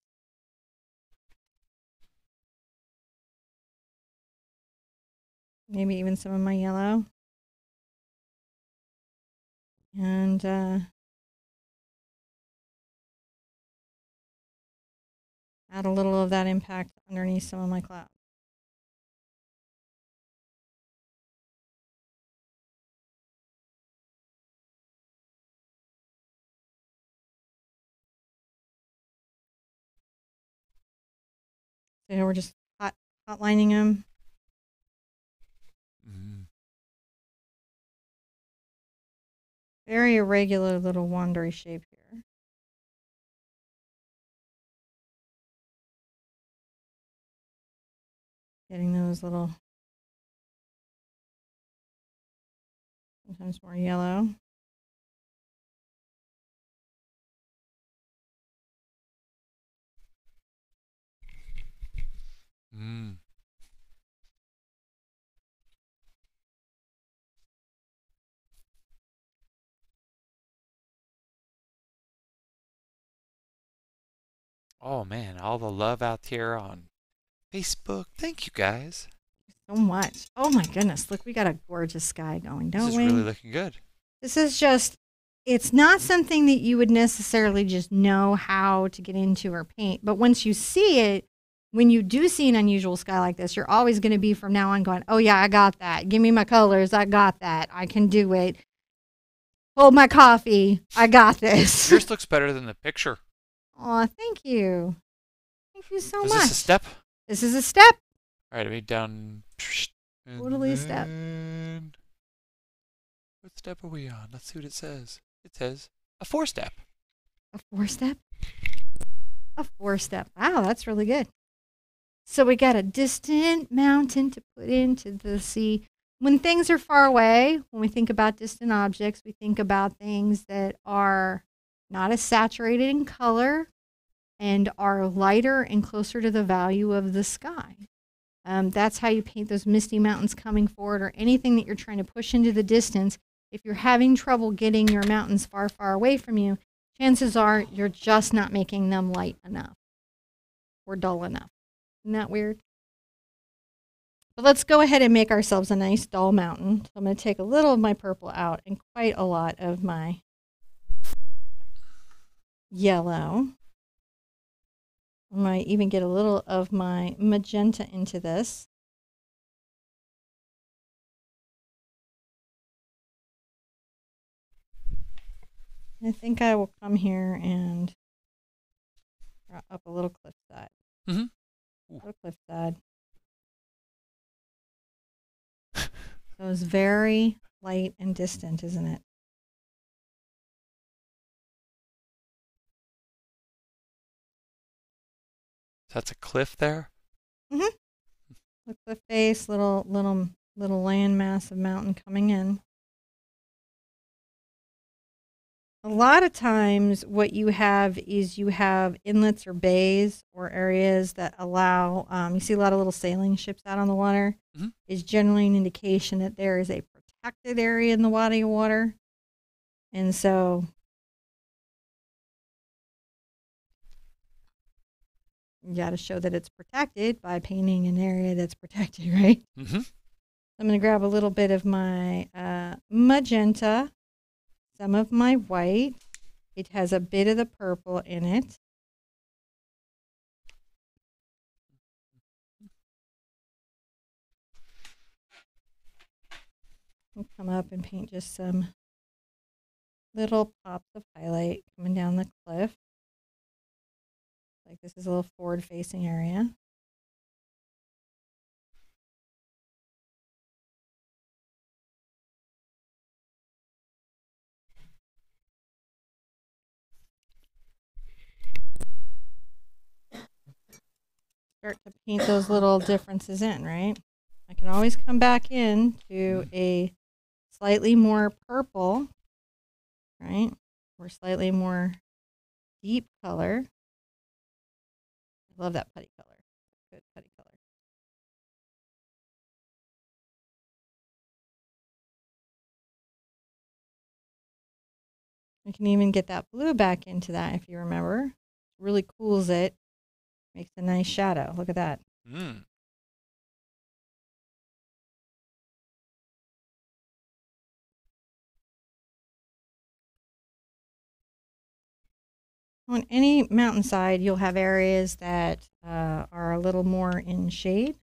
Maybe even some of my yellow. And add a little of that impact underneath some of my clouds. So we're just hotlining them. Very irregular little wandery shape here. Getting those little, sometimes more yellow. Mm. Oh man, all the love out here on Facebook. Thank you guys so much. Oh my goodness, look, we got a gorgeous sky going, don't we? This is really looking good. This is just, it's not something that you would necessarily just know how to get into or paint, but once you see it, when you do see an unusual sky like this, you're always going to be from now on going, oh yeah, I got that. Give me my colors. I got that. I can do it. Hold my coffee. I got this. Yours looks better than the picture. Aw, thank you. Thank you so much. Is this a step? This is a step. All right, I'll be down. Totally a step. What step are we on? Let's see what it says. It says a 4-step. A 4-step? A 4-step. Wow, that's really good. So we got a distant mountain to put into the sea. When things are far away, when we think about distant objects, we think about things that are not as saturated in color and are lighter and closer to the value of the sky. That's how you paint those misty mountains coming forward or anything that you're trying to push into the distance. If you're having trouble getting your mountains far, far away from you, chances are you're just not making them light enough or dull enough. Isn't that weird? But let's go ahead and make ourselves a nice dull mountain. So I'm going to take a little of my purple out and quite a lot of my yellow. I might even get a little of my magenta into this. I think I will come here and draw up a little cliffside. Mm-hmm. A little cliffside. So it's very light and distant, isn't it? That's a cliff there? Mm-hmm. Look at the face, little landmass of mountain coming in. A lot of times what you have is you have inlets or bays or areas that allow, you see a lot of little sailing ships out on the water. Mm-hmm. It's generally an indication that there is a protected area in the body of water. And so you got to show that it's protected by painting an area that's protected, right? Mm-hmm. I'm going to grab a little bit of my magenta. some of my white. It has a bit of the purple in it. We'll come up and paint just some little pops of highlight coming down the cliff. Like this is a little forward facing area. Start to paint those little differences in, right? I can always come back in to a slightly more purple, right? Or slightly more deep color. I love that putty color. Good putty color. You can even get that blue back into that if you remember. It really cools it. Makes a nice shadow. Look at that. Mm. On any mountainside, you'll have areas that are a little more in shade,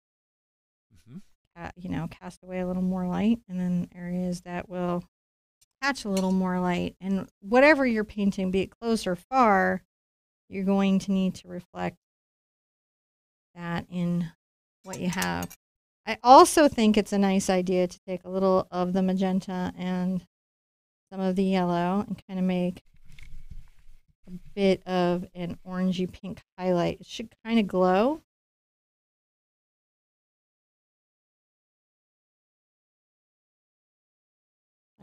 you know, cast away a little more light, and then areas that will catch a little more light. And whatever you're painting, be it close or far, you're going to need to reflect that in what you have. I also think it's a nice idea to take a little of the magenta and some of the yellow and kind of make a bit of an orangey pink highlight. It should kind of glow.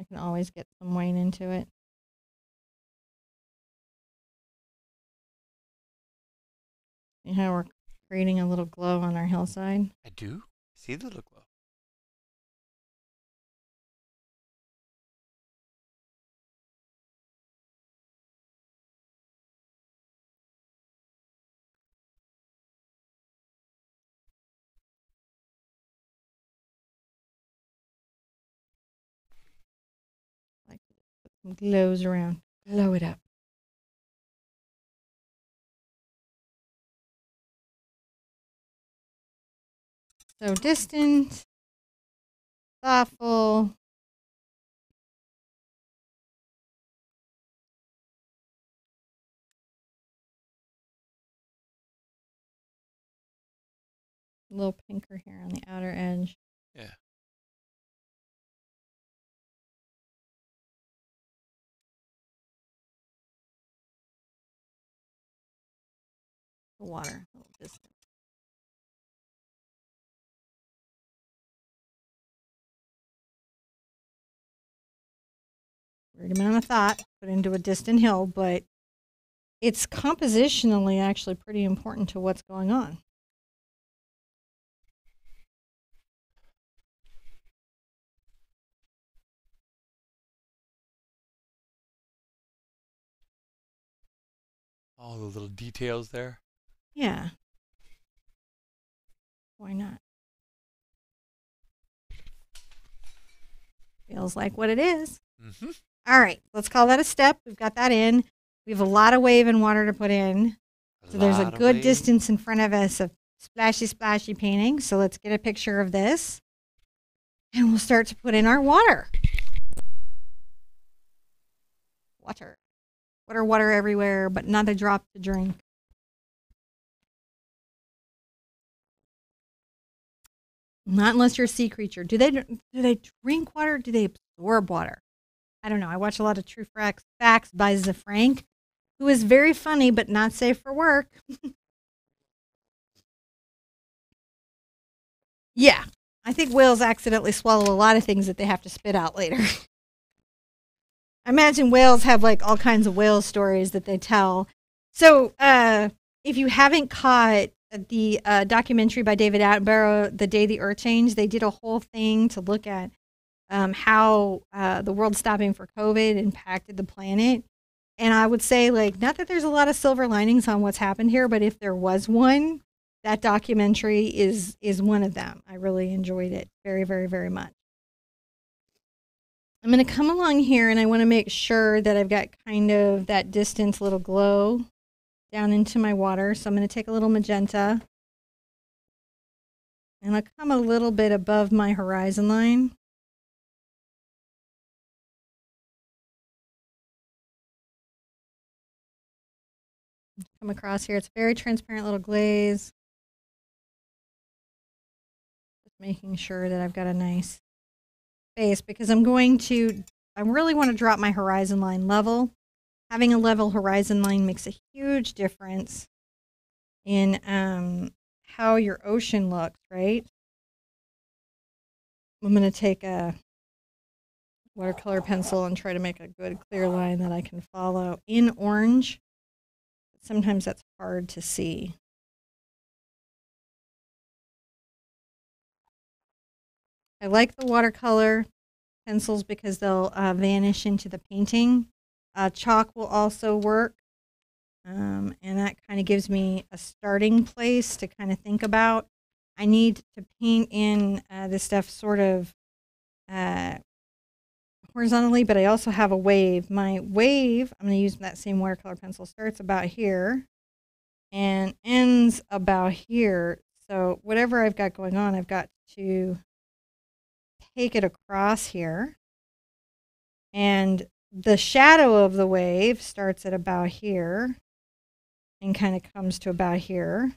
I can always get some white into it. See how we're creating a little glow on our hillside. I do see the little glow. Like put some glows around, glow it up. So distant, thoughtful, a little pinker here on the outer edge. Yeah. The water, a little distant. Weird amount of thought put into a distant hill, but it's compositionally actually pretty important to what's going on. All the little details there. Yeah. Why not? Feels like what it is. Mm-hmm. All right, let's call that a step. We've got that in. We have a lot of wave and water to put in. So there's a good distance in front of us of splashy, splashy painting. So let's get a picture of this. And we'll start to put in our water. Water. Water, water everywhere, but not a drop to drink. Not unless you're a sea creature. Do they drink water? Do they absorb water? I don't know. I watch a lot of True Facts by Ze Frank, who is very funny but not safe for work. Yeah, I think whales accidentally swallow a lot of things that they have to spit out later. I imagine whales have like all kinds of whale stories that they tell. So if you haven't caught the documentary by David Attenborough, The Day the Earth Changed, they did a whole thing to look at how the world stopping for COVID impacted the planet. And I would say, like, not that there's a lot of silver linings on what's happened here, but if there was one, that documentary is one of them. I really enjoyed it very, very, very much. I'm going to come along here and I want to make sure that I've got kind of that distance little glow down into my water. So I'm going to take a little magenta and I'll come a little bit above my horizon line. Come across here. It's a very transparent little glaze. Just making sure that I've got a nice base, because I really want to drop my horizon line level. Having a level horizon line makes a huge difference in how your ocean looks, right? I'm going to take a watercolor pencil and try to make a good clear line that I can follow in orange. Sometimes that's hard to see. I like the watercolor pencils because they'll vanish into the painting. Chalk will also work. And that kind of gives me a starting place to kind of think about. I need to paint in this stuff sort of horizontally, but I also have a wave. My wave, I'm going to use that same watercolor pencil, starts about here and ends about here. So whatever I've got going on, I've got to take it across here. And the shadow of the wave starts at about here and kind of comes to about here.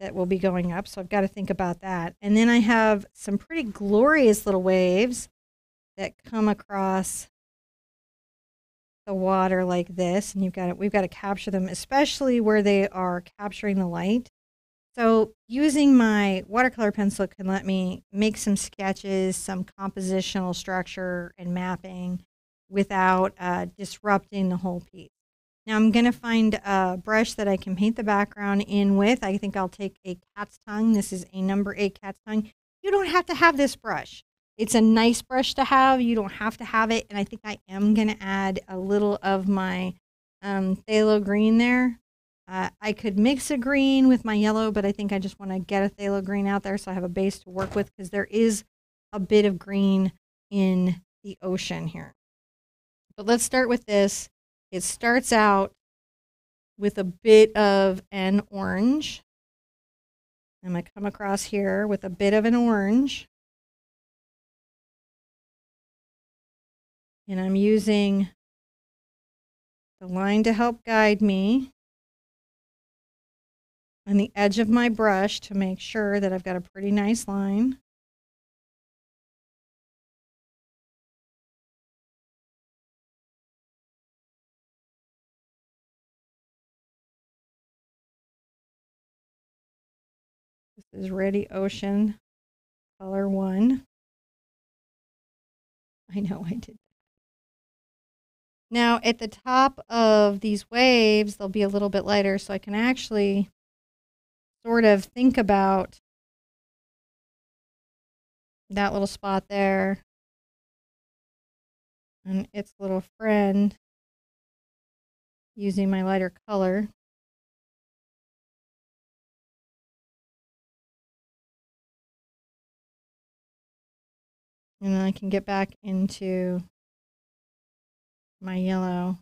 That will be going up, so I've got to think about that. And then I have some pretty glorious little waves that come across the water like this, and we've got to capture them, especially where they are capturing the light. So using my watercolor pencil can let me make some sketches, some compositional structure and mapping without disrupting the whole piece. Now I'm going to find a brush that I can paint the background in with. I think I'll take a cat's tongue. This is a number 8 cat's tongue. You don't have to have this brush. It's a nice brush to have. You don't have to have it. And I think I am going to add a little of my phthalo green there. I could mix a green with my yellow, but I think I just want to get a phthalo green out there so I have a base to work with, because there is a bit of green in the ocean here. But let's start with this. It starts out with a bit of an orange. I'm going to come across here with a bit of an orange. And I'm using the line to help guide me on the edge of my brush to make sure that I've got a pretty nice line. Is Ready Ocean color 1. I know I did that. Now at the top of these waves, they'll be a little bit lighter, so I can actually sort of think about that little spot there and its little friend using my lighter color. And then I can get back into my yellow.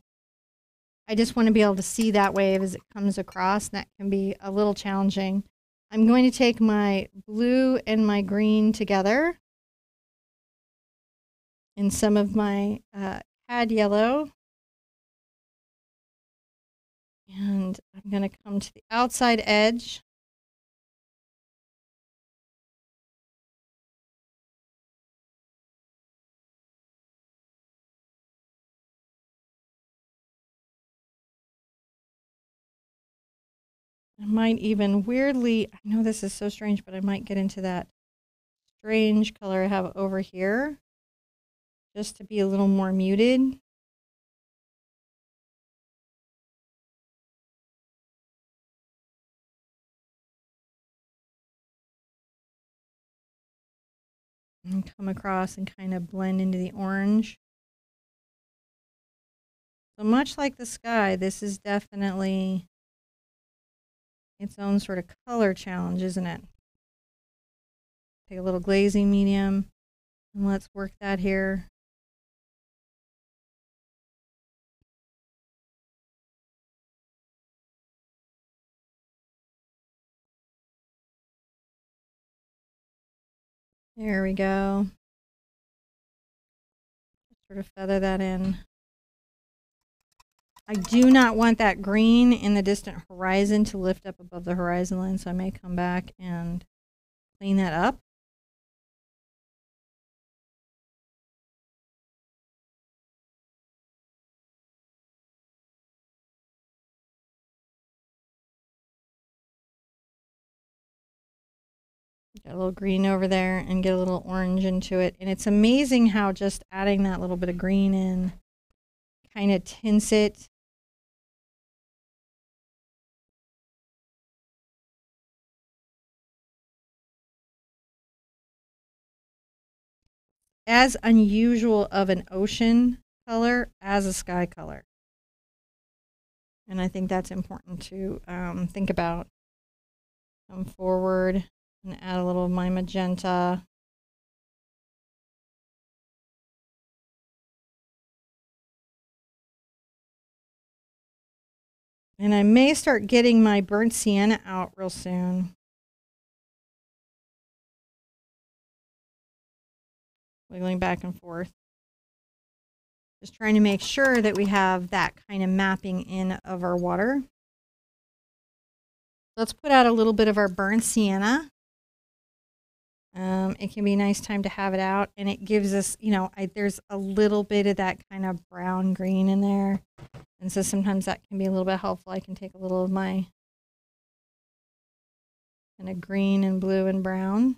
I just want to be able to see that wave as it comes across, and that can be a little challenging. I'm going to take my blue and my green together in some of my cad yellow. And I'm going to come to the outside edge. I might even weirdly, I know this is so strange, but I might get into that strange color I have over here just to be a little more muted. And come across and kind of blend into the orange. So much like the sky, this is definitely its own sort of color challenge, isn't it? Take a little glazing medium And let's work that here. There we go. Sort of feather that in. I do not want that green in the distant horizon to lift up above the horizon line, so I may come back and clean that up. Got a little green over there and get a little orange into it. And it's amazing how just adding that little bit of green in kind of tints it. As unusual of an ocean color as a sky color. And I think that's important to think about. Come forward. And add a little of my magenta. And I may start getting my burnt sienna out real soon. Wiggling back and forth. Just trying to make sure that we have that kind of mapping in of our water. Let's put out a little bit of our burnt sienna. It can be a nice time to have it out, and it gives us, you know, there's a little bit of that kind of brown green in there. And so sometimes that can be a little bit helpful. I can take a little of my kind of green and blue and brown.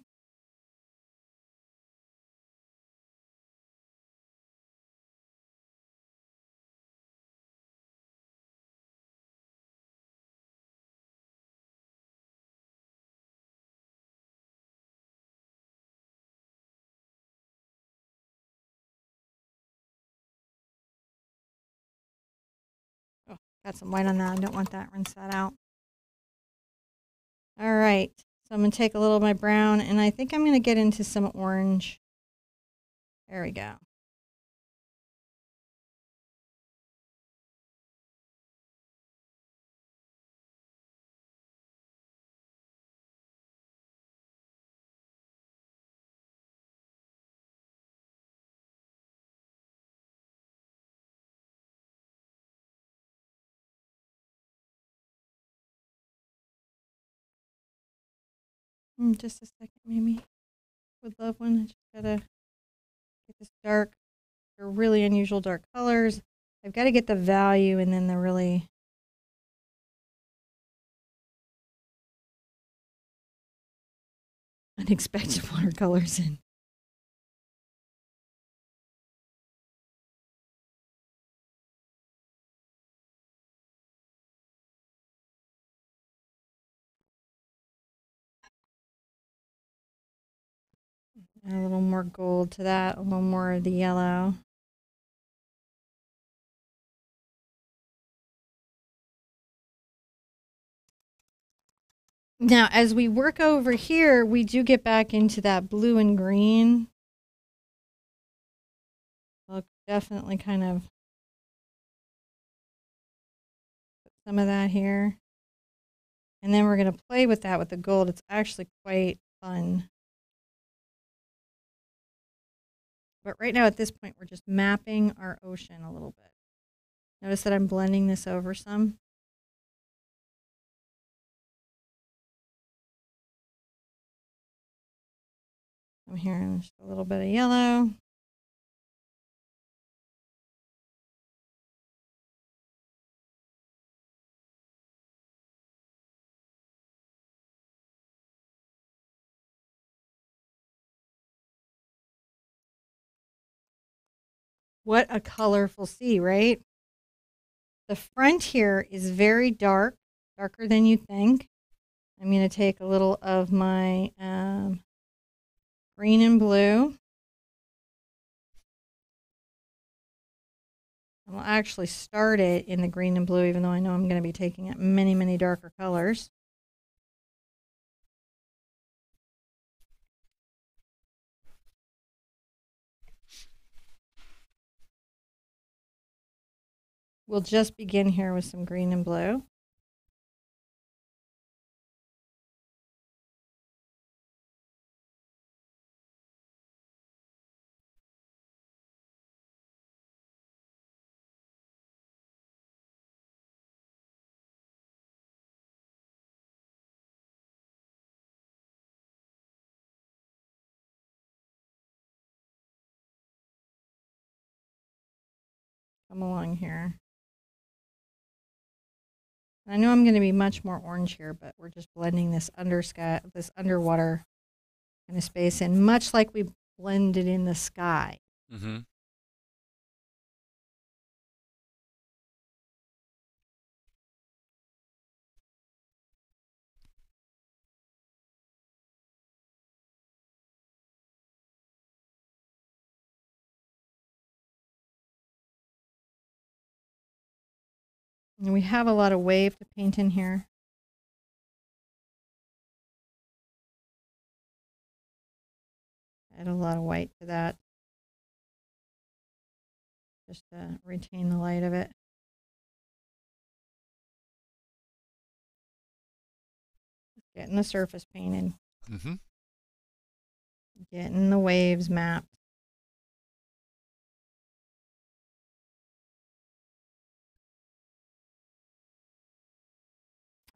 Got some white on that. I don't want that. Rinse that out. All right. So I'm going to take a little of my brown, and I think I'm going to get into some orange. There we go. Just a second, maybe. Would love one. I just gotta get this dark. They're really unusual dark colors. I've got to get the value and then the really. Unexpected watercolors in. Add a little more gold to that, a little more of the yellow. Now, as we work over here, we do get back into that blue and green. I'll definitely kind of put some of that here. And then we're going to play with that with the gold. It's actually quite fun. But right now at this point, we're just mapping our ocean a little bit. Notice that I'm blending this over some. I'm hearing just a little bit of yellow. What a colorful sea, right? The front here is very dark, darker than you think. I'm going to take a little of my green and blue. I'll actually start it in the green and blue, even though I know I'm going to be taking it many, many darker colors. We'll just begin here with some green and blue. Come along here. I know I'm going to be much more orange here, but we're just blending this undersky, this underwater kind of space in, much like we blended in the sky. Mm-hmm. And we have a lot of wave to paint in here. Add a lot of white to that, just to retain the light of it. Getting the surface painted. Mm-hmm. Getting the waves mapped.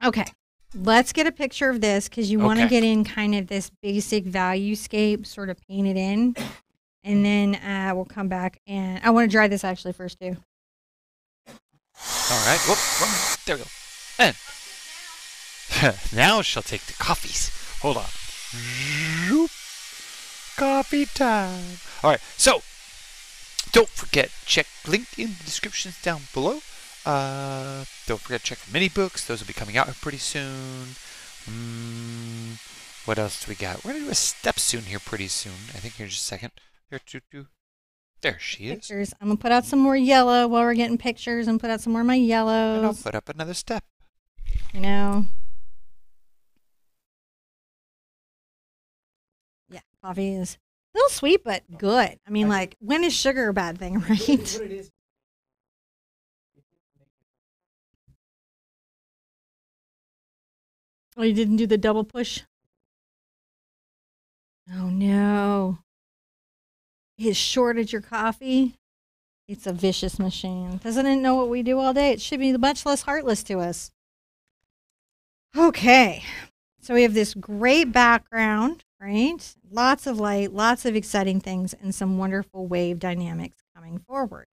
Okay, let's get a picture of this because you want to get in kind of this basic value scape, sort of paint it in, and then we'll come back and I want to dry this actually first too. All right, whoop, there we go. And now she'll take the coffees. Hold on. Coffee time. All right, so don't forget, check link in the descriptions down below. Don't forget to check the mini books. Those will be coming out pretty soon. What else do we got? We're going to do a step soon here pretty soon. I think here just a second. There she is. Pictures. I'm going to put out some more yellow while we're getting pictures and put out some more of my yellows. And I'll put up another step. You know. Yeah, coffee is a little sweet, but good. I mean, like, when is sugar a bad thing, right? What it is. Oh, you didn't do the double push? Oh, no. It shorted your coffee? It's a vicious machine. Doesn't it know what we do all day? It should be much less heartless to us. Okay. So we have this great background, right? Lots of light, lots of exciting things, and some wonderful wave dynamics coming forward.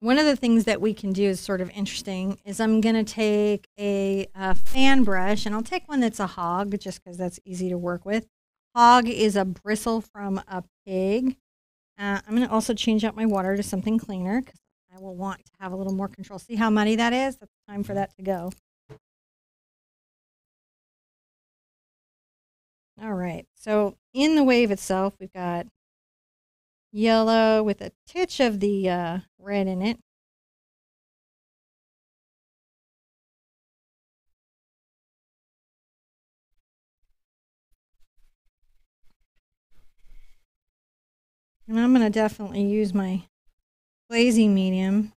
One of the things that we can do is sort of interesting is I'm going to take a fan brush, and I'll take one that's a hog just because that's easy to work with. Hog is a bristle from a pig. I'm going to also change out my water to something cleaner because I will want to have a little more control. See how muddy that is? That's time for that to go. All right. So in the wave itself, we've got yellow with a titch of the red in it. And I'm going to definitely use my glazing medium.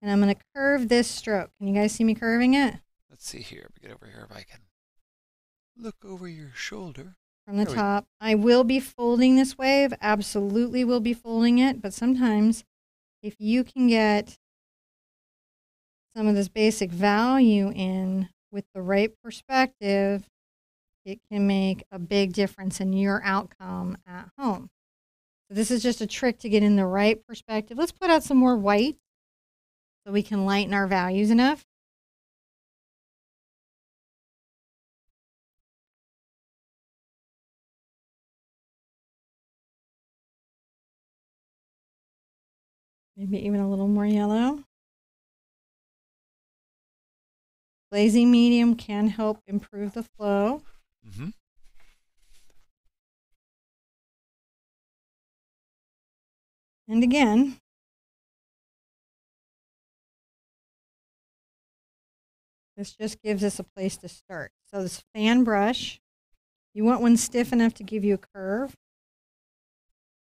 And I'm going to curve this stroke. Can you guys see me curving it? Let's see here. Get over here if I can look over your shoulder. From the top. I will be folding this wave. Absolutely will be folding it. But sometimes if you can get some of this basic value in with the right perspective, it can make a big difference in your outcome at home. So this is just a trick to get in the right perspective. Let's put out some more white so we can lighten our values enough. Maybe even a little more yellow. Glazing medium can help improve the flow. Mm-hmm. And again, this just gives us a place to start. So this fan brush You want one stiff enough to give you a curve.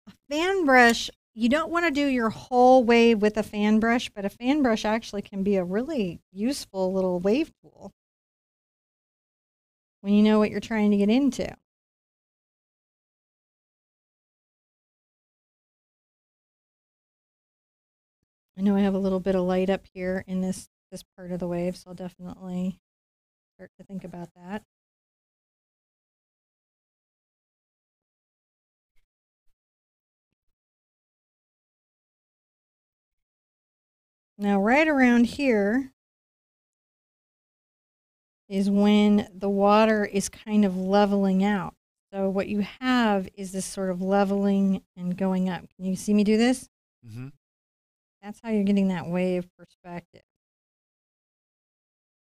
A fan brush, you don't want to do your whole wave with a fan brush, but a fan brush actually can be a really useful little wave tool when you know what you're trying to get into. I know I have a little bit of light up here in this part of the wave, so I'll definitely start to think about that. Now, right around here is when the water is kind of leveling out. So what you have is this sort of leveling and going up. Can you see me do this? Mm-hmm. That's how you're getting that wave perspective.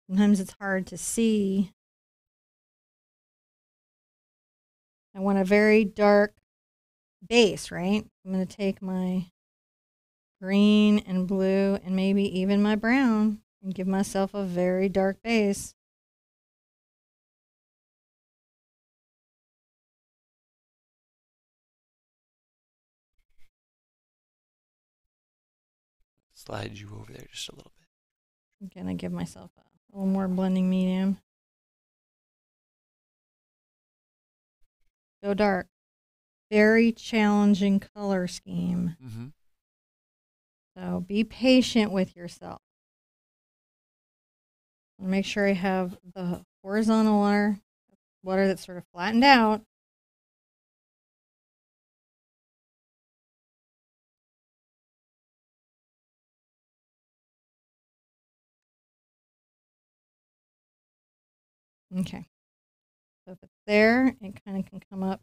Sometimes it's hard to see. I want a very dark base, right? I'm going to take my green and blue and maybe even my brown and give myself a very dark base. Slide you over there just a little bit. I'm going to give myself a little more blending medium. Go dark. Very challenging color scheme. Mm-hmm. So be patient with yourself. Make sure I have the horizontal water that's sort of flattened out. Okay, so if it's there, it kind of can come up.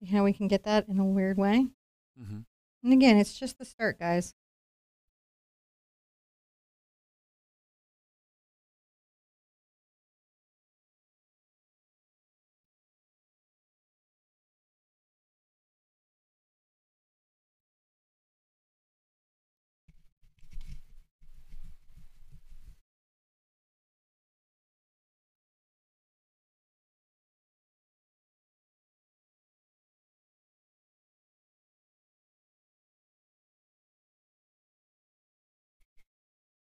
See how we can get that in a weird way? Mm-hmm. And again, it's just the start, guys.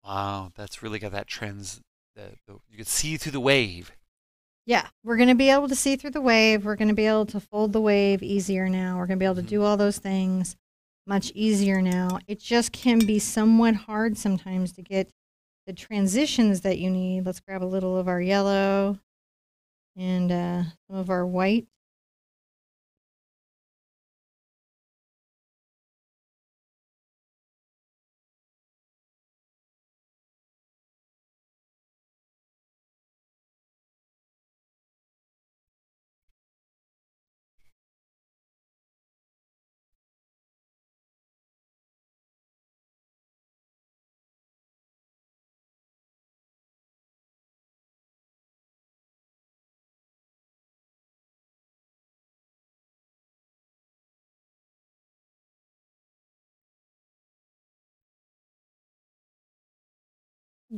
Wow, that's really got that trends. You can see through the wave. Yeah, we're going to be able to see through the wave. We're going to be able to fold the wave easier now. We're going to be able to do all those things much easier now. It just can be somewhat hard sometimes to get the transitions that you need. Let's grab a little of our yellow and some of our white.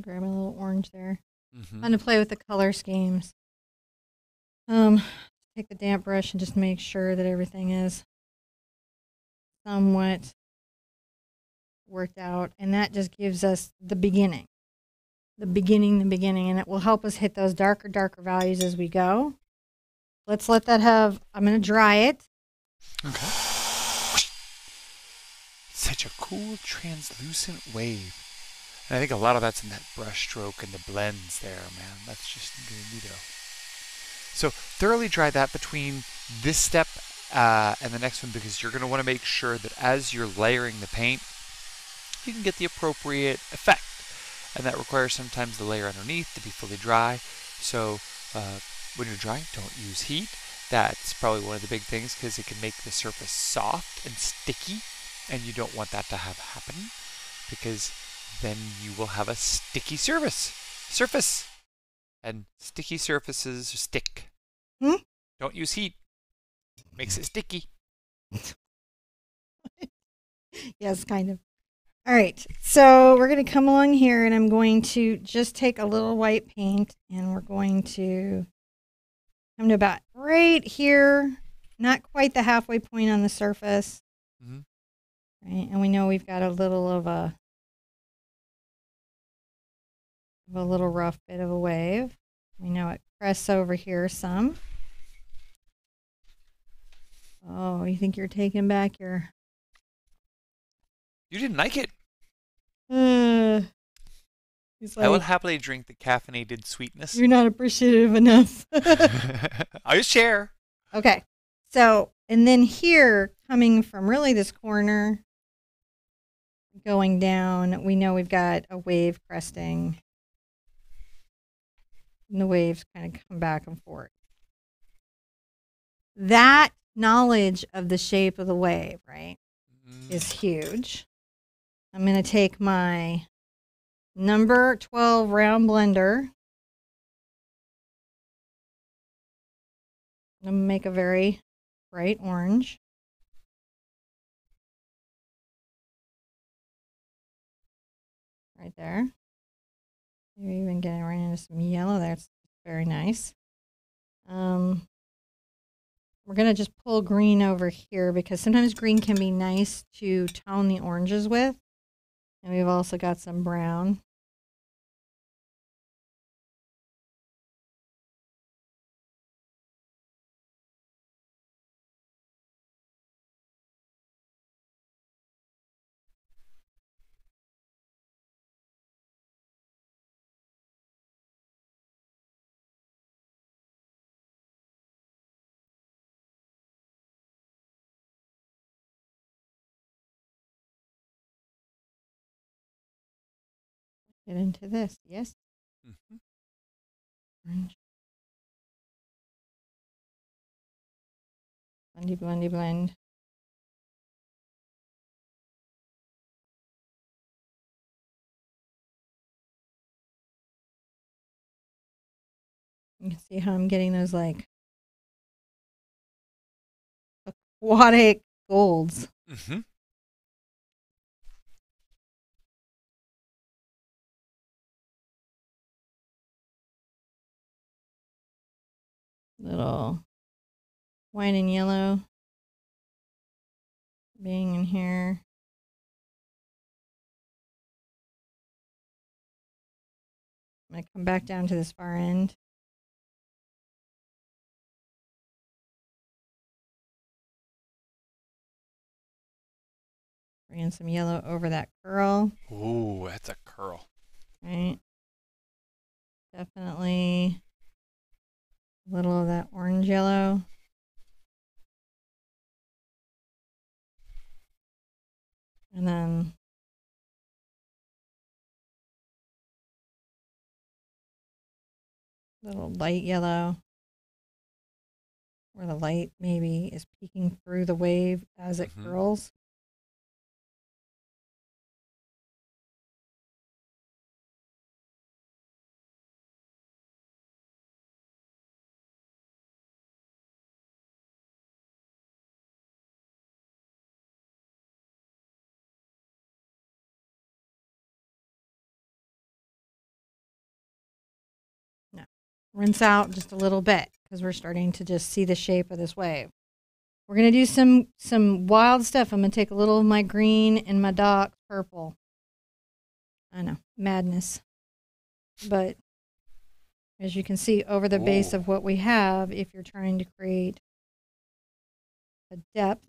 Grab a little orange there. Mm-hmm. Fun to play with the color schemes. Take the damp brush and just make sure that everything is somewhat worked out. And that just gives us the beginning. And it will help us hit those darker values as we go. Let's let that have, I'm going to dry it. Okay. Such a cool translucent wave. I think a lot of that's in that brush stroke and the blends there, man. That's just neato. So thoroughly dry that between this step and the next one, because you're going to want to make sure that as you're layering the paint, you can get the appropriate effect. And that requires sometimes the layer underneath to be fully dry. So when you're drying, don't use heat. That's probably one of the big things, because it can make the surface soft and sticky. And you don't want that to have happen, because then you will have a sticky surface. And sticky surfaces stick. Hmm? Don't use heat. Makes it sticky. Yes, kind of. All right, so we're going to come along here, and I'm going to just take a little white paint, and we're going to come to about right here, not quite the halfway point on the surface. Mm-hmm. Right, and we know we've got a little of a little rough bit of a wave. We know it crests over here some. Oh, you think you're taking back your... You didn't like it. Like, I will happily drink the caffeinated sweetness. You're not appreciative enough. I'll share. Okay. So, and then here, coming from really this corner, going down, we know we've got a wave cresting. And the waves kind of come back and forth. That knowledge of the shape of the wave, right, is huge. I'm going to take my number 12 round blender. I'm going to make a very bright orange. Right there. You're even getting right into some yellow there. It's very nice. We're going to just pull green over here because sometimes green can be nice to tone the oranges with. And we've also got some brown. Get into this, yes? Mm-hmm. Orange. Blendy, blendy, blend. You can see how I'm getting those like aquatic golds. Mm-hmm. Little white and yellow being in here. I'm going to come back down to this far end. Bring in some yellow over that curl. Ooh, that's a curl. Right. Definitely. Little of that orange yellow. And then little light yellow where the light maybe is peeking through the wave as it curls. Rinse out just a little bit because we're starting to just see the shape of this wave. We're going to do some wild stuff. I'm going to take a little of my green and my dark purple. I know, madness. But as you can see over the base of what we have, if you're trying to create a depth,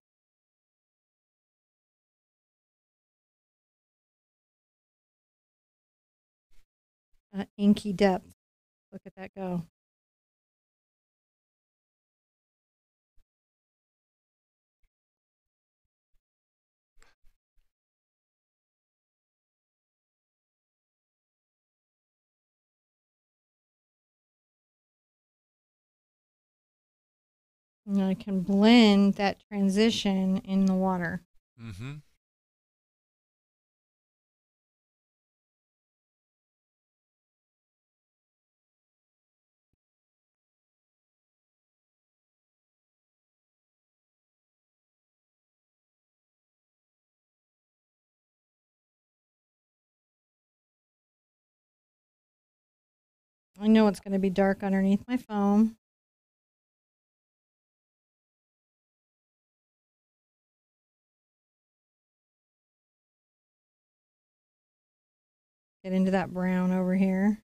an inky depth. Look at that go. And I can blend that transition in the water. Mm-hmm. I know it's going to be dark underneath my foam. Get into that brown over here.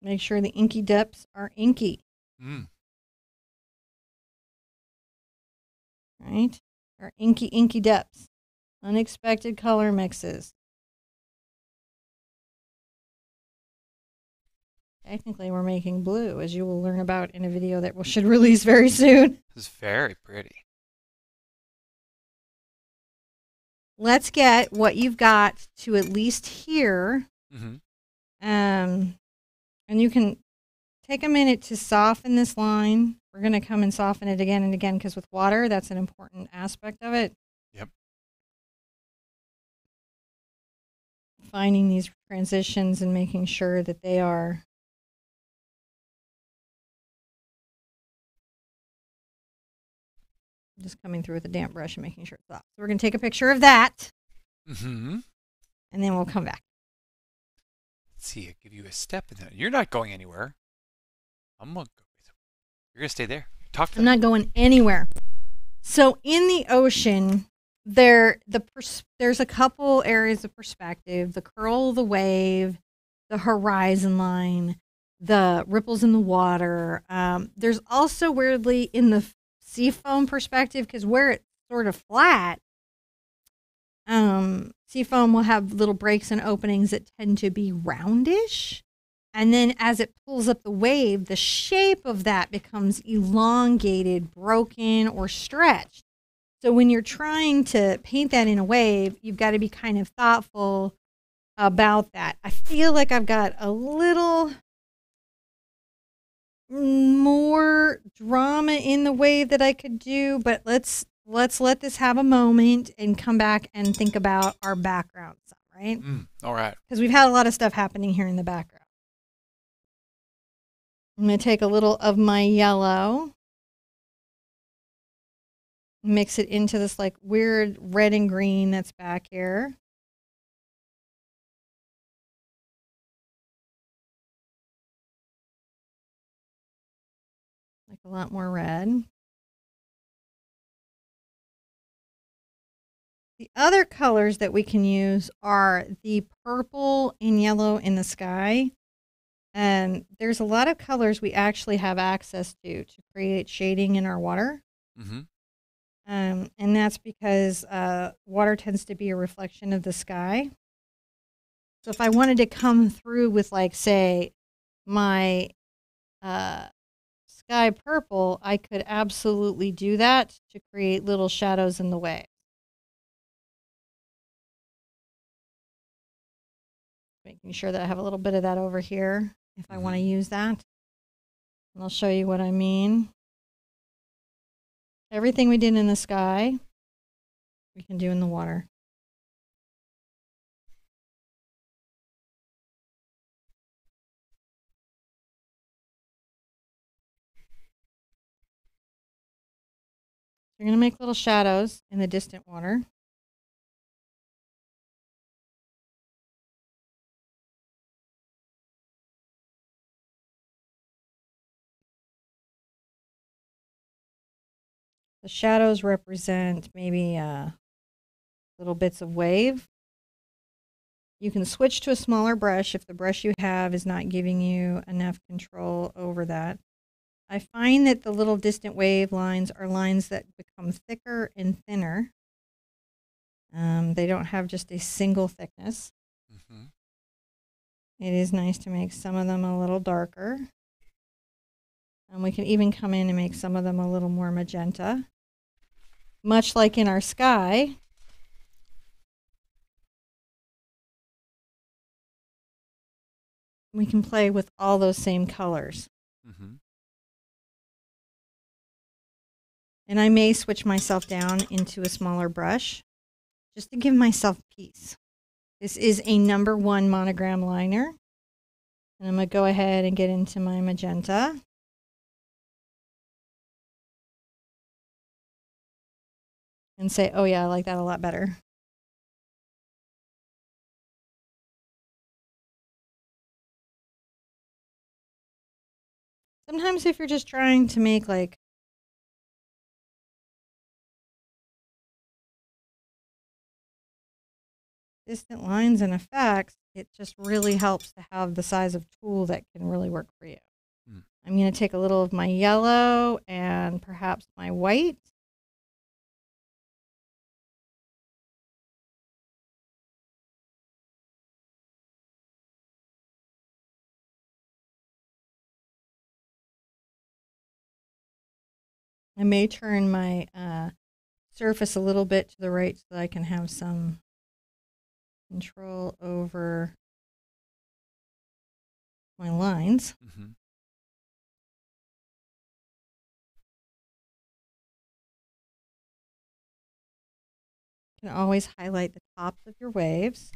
Make sure the inky depths are inky. Mm. Right? Or inky depths. Unexpected color mixes. Technically, we're making blue, as you will learn about in a video that we should release very soon. This is very pretty. Let's get what you've got to at least here. Mm-hmm. And you can take a minute to soften this line. We're going to come and soften it again and again, because with water, that's an important aspect of it. Yep. Finding these transitions and making sure that they are just coming through with a damp brush and making sure it's soft. So we're going to take a picture of that, mm-hmm. and then we'll come back. See, I give you a step in there. You're not going anywhere. I'm gonna go. You're gonna stay there. Talk to me. I'm not going anywhere. So in the ocean, there's a couple areas of perspective: the curl of the wave, the horizon line, the ripples in the water. There's also, weirdly, in the sea foam perspective, because where it's sort of flat, seafoam will have little breaks and openings that tend to be roundish. And then as it pulls up the wave, the shape of that becomes elongated, broken, or stretched. So when you're trying to paint that in a wave, you've got to be kind of thoughtful about that. I feel like I've got a little more drama in the wave that I could do, but let's let this have a moment and come back and think about our background, right? Mm, all right. Because we've had a lot of stuff happening here in the background. I'm going to take a little of my yellow, mix it into this like weird red and green that's back here. Like a lot more red. The other colors that we can use are the purple and yellow in the sky. And there's a lot of colors we actually have access to create shading in our water. Mm-hmm. And that's because water tends to be a reflection of the sky. So if I wanted to come through with, like, say, my sky purple, I could absolutely do that to create little shadows in the way. Making sure that I have a little bit of that over here if I want to use that. And I'll show you what I mean. Everything we did in the sky, we can do in the water. You're going to make little shadows in the distant water. The shadows represent maybe little bits of wave. You can switch to a smaller brush if the brush you have is not giving you enough control over that. I find that the little distant wave lines are lines that become thicker and thinner. They don't have just a single thickness. Mm-hmm. It is nice to make some of them a little darker. And we can even come in and make some of them a little more magenta. Much like in our sky, we can play with all those same colors. Mm-hmm. And I may switch myself down into a smaller brush just to give myself peace. This is a #1 monogram liner. And I'm going to go ahead and get into my magenta. and say, oh yeah, I like that a lot better. Sometimes if you're just trying to make like distant lines and effects, it just really helps to have the size of tool that can really work for you. I'm going to take a little of my yellow and perhaps my white. I may turn my surface a little bit to the right so that I can have some control over my lines. Mm-hmm. You can always highlight the tops of your waves.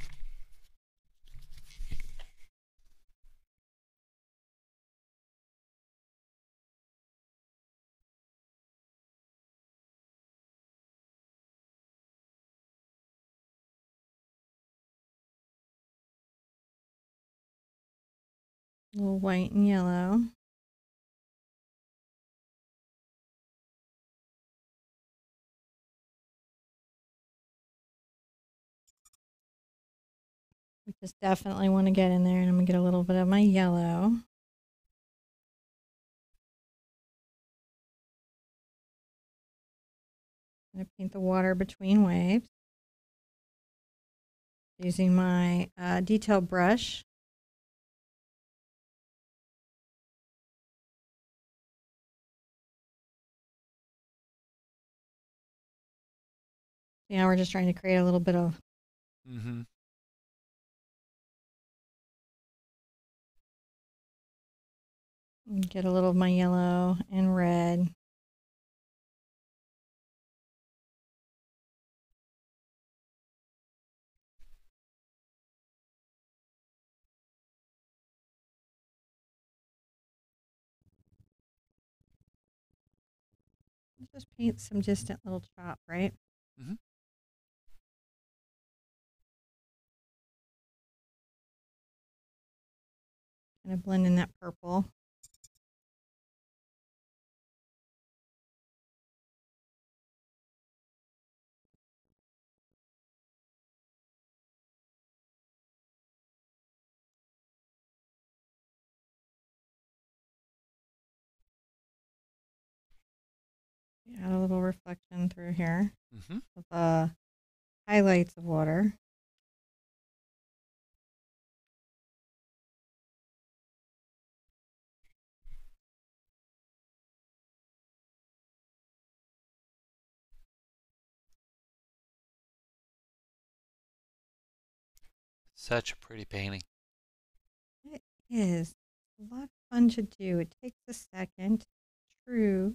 A little white and yellow. We just definitely want to get in there, and I'm going to get a little bit of my yellow. I'm going to paint the water between waves using my detail brush. Yeah, we're just trying to create a little bit of get a little of my yellow and red. Just paint some distant little chop, right? Mm-hmm. Kind of blend in that purple. Add a little reflection through here of highlights of water. Such a pretty painting. It is a lot of fun to do. It takes a second. True.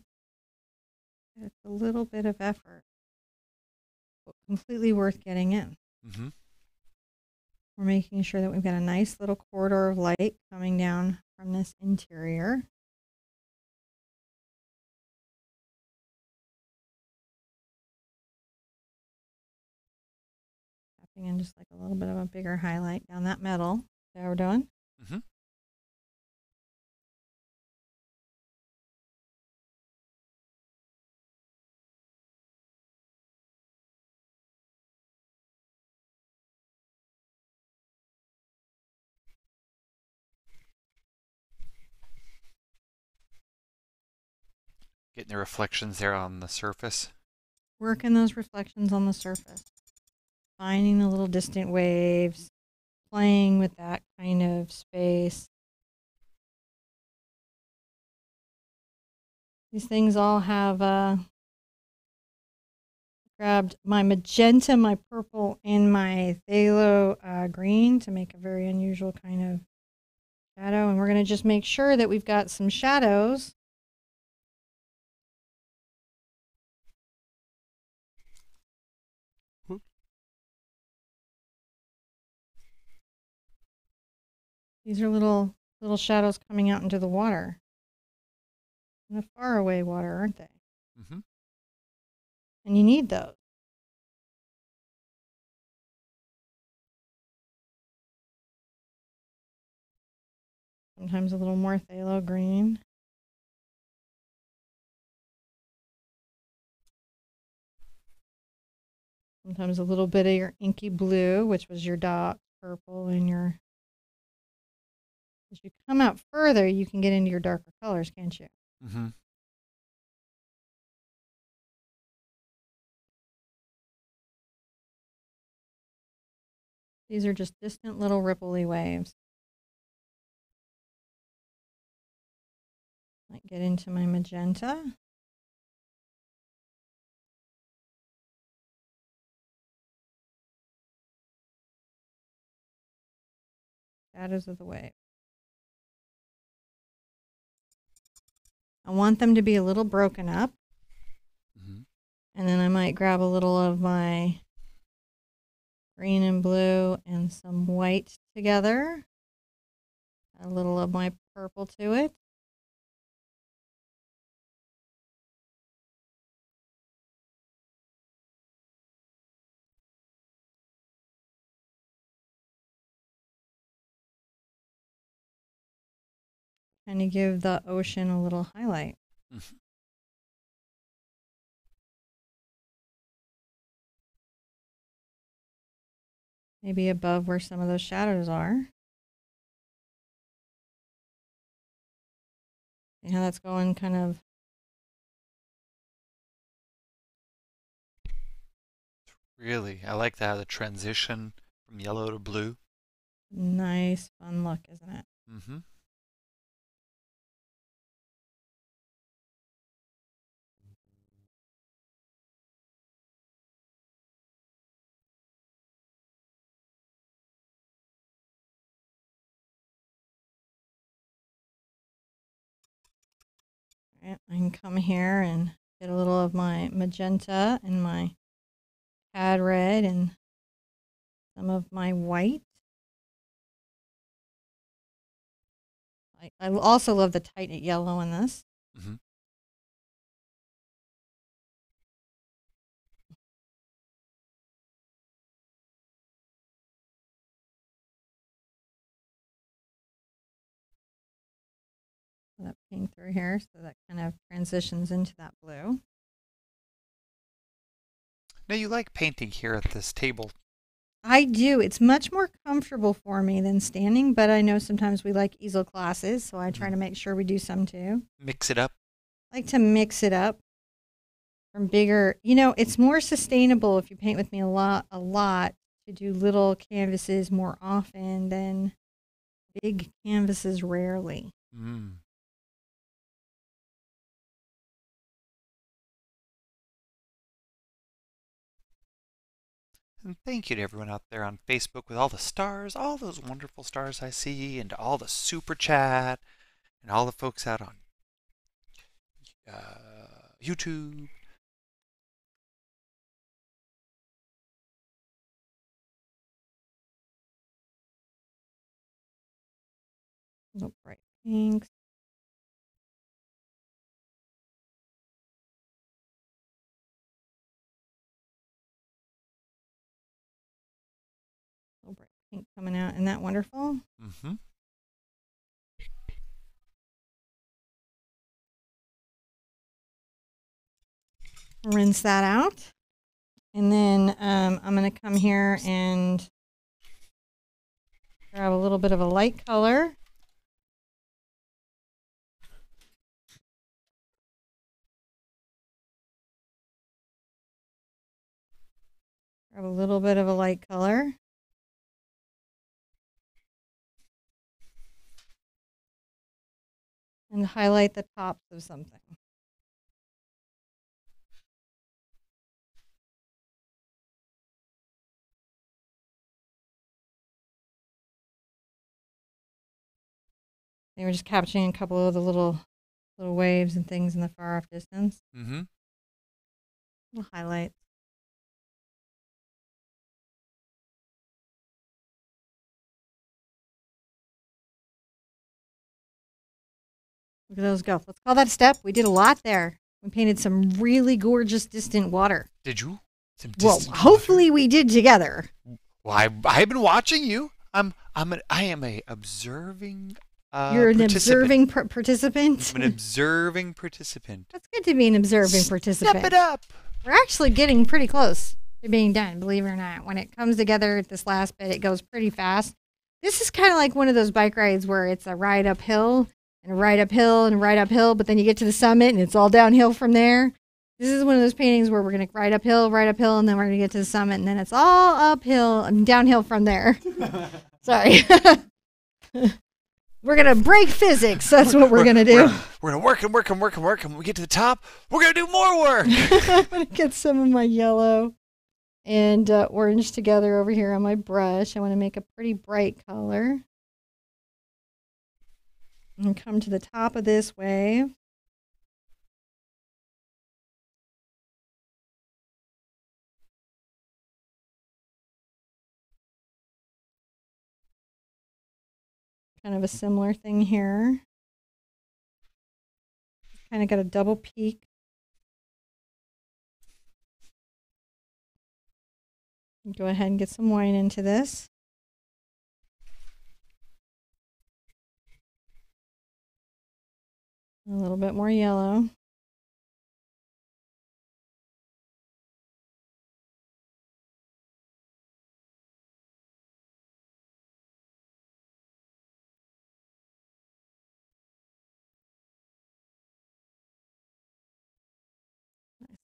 It's a little bit of effort, but completely worth getting in. We're making sure that we've got a nice little corridor of light coming down from this interior. Tapping in just like a little bit of a bigger highlight down that metal. Is that what we're doing? Getting the reflections there on the surface. Working those reflections on the surface. Finding the little distant waves. Playing with that kind of space. These things all have grabbed my magenta, my purple, and my phthalo green to make a very unusual kind of shadow. And we're going to just make sure that we've got some shadows . These are little shadows coming out into the water. In the faraway water, aren't they? And you need those. Sometimes a little more phthalo green. Sometimes a little bit of your inky blue, which was your dark purple and your... As you come out further, you can get into your darker colors, can't you? Mm-hmm. These are just distant little ripply waves. Might get into my magenta. Shadows of the wave. I want them to be a little broken up. Mm-hmm. And then I might grab a little of my green and blue and some white together. A little of my purple to it. Kind of give the ocean a little highlight. Mm-hmm. Maybe above where some of those shadows are. See how that's going kind of. Really, I like that, the transition from yellow to blue. Nice, fun look, isn't it? Mm-hmm. I can come here and get a little of my magenta and my cad red and some of my white. I also love the tight yellow in this. Mm-hmm. That pink through here, so that kind of transitions into that blue. Now you like painting here at this table. I do. It's much more comfortable for me than standing, but I know sometimes we like easel classes, so I try to make sure we do some too. Mix it up. I like to mix it up from bigger. You know, it's more sustainable if you paint with me a lot to do little canvases more often than big canvases rarely. Mm. And thank you to everyone out there on Facebook with all the stars, all those wonderful stars I see, and all the super chat, and all the folks out on YouTube. Nope, right. Thanks. Coming out. Isn't that wonderful? Mm-hmm. Rinse that out. And then I'm going to come here and grab a little bit of a light color. Grab a little bit of a light color. And highlight the tops of something. They were just capturing a couple of the little waves and things in the far off distance. Mm-hmm. Little highlights. Look at those go. Let's call that a step. We did a lot there. We painted some really gorgeous distant water. Did you? Some distant well, hopefully water. We did together. Well, I've been watching you. I am a observing You're an observing participant? I'm an observing participant. That's good to be an observing participant. Step it up! We're actually getting pretty close to being done, believe it or not. When it comes together at this last bit, it goes pretty fast. This is kind of like one of those bike rides where it's a ride uphill, and a ride uphill, and a ride uphill, but then you get to the summit, and it's all downhill from there. This is one of those paintings where we're going to ride uphill, and then we're going to get to the summit, and then it's all uphill and downhill from there. Sorry. We're going to break physics. That's what we're going to do. We're going to work and work and work and work, and when we get to the top, we're going to do more work. I'm going to get some of my yellow and orange together over here on my brush. I want to make a pretty bright color. And come to the top of this wave. Kind of a similar thing here. Kind of got a double peak. Go ahead and get some white into this. A little bit more yellow.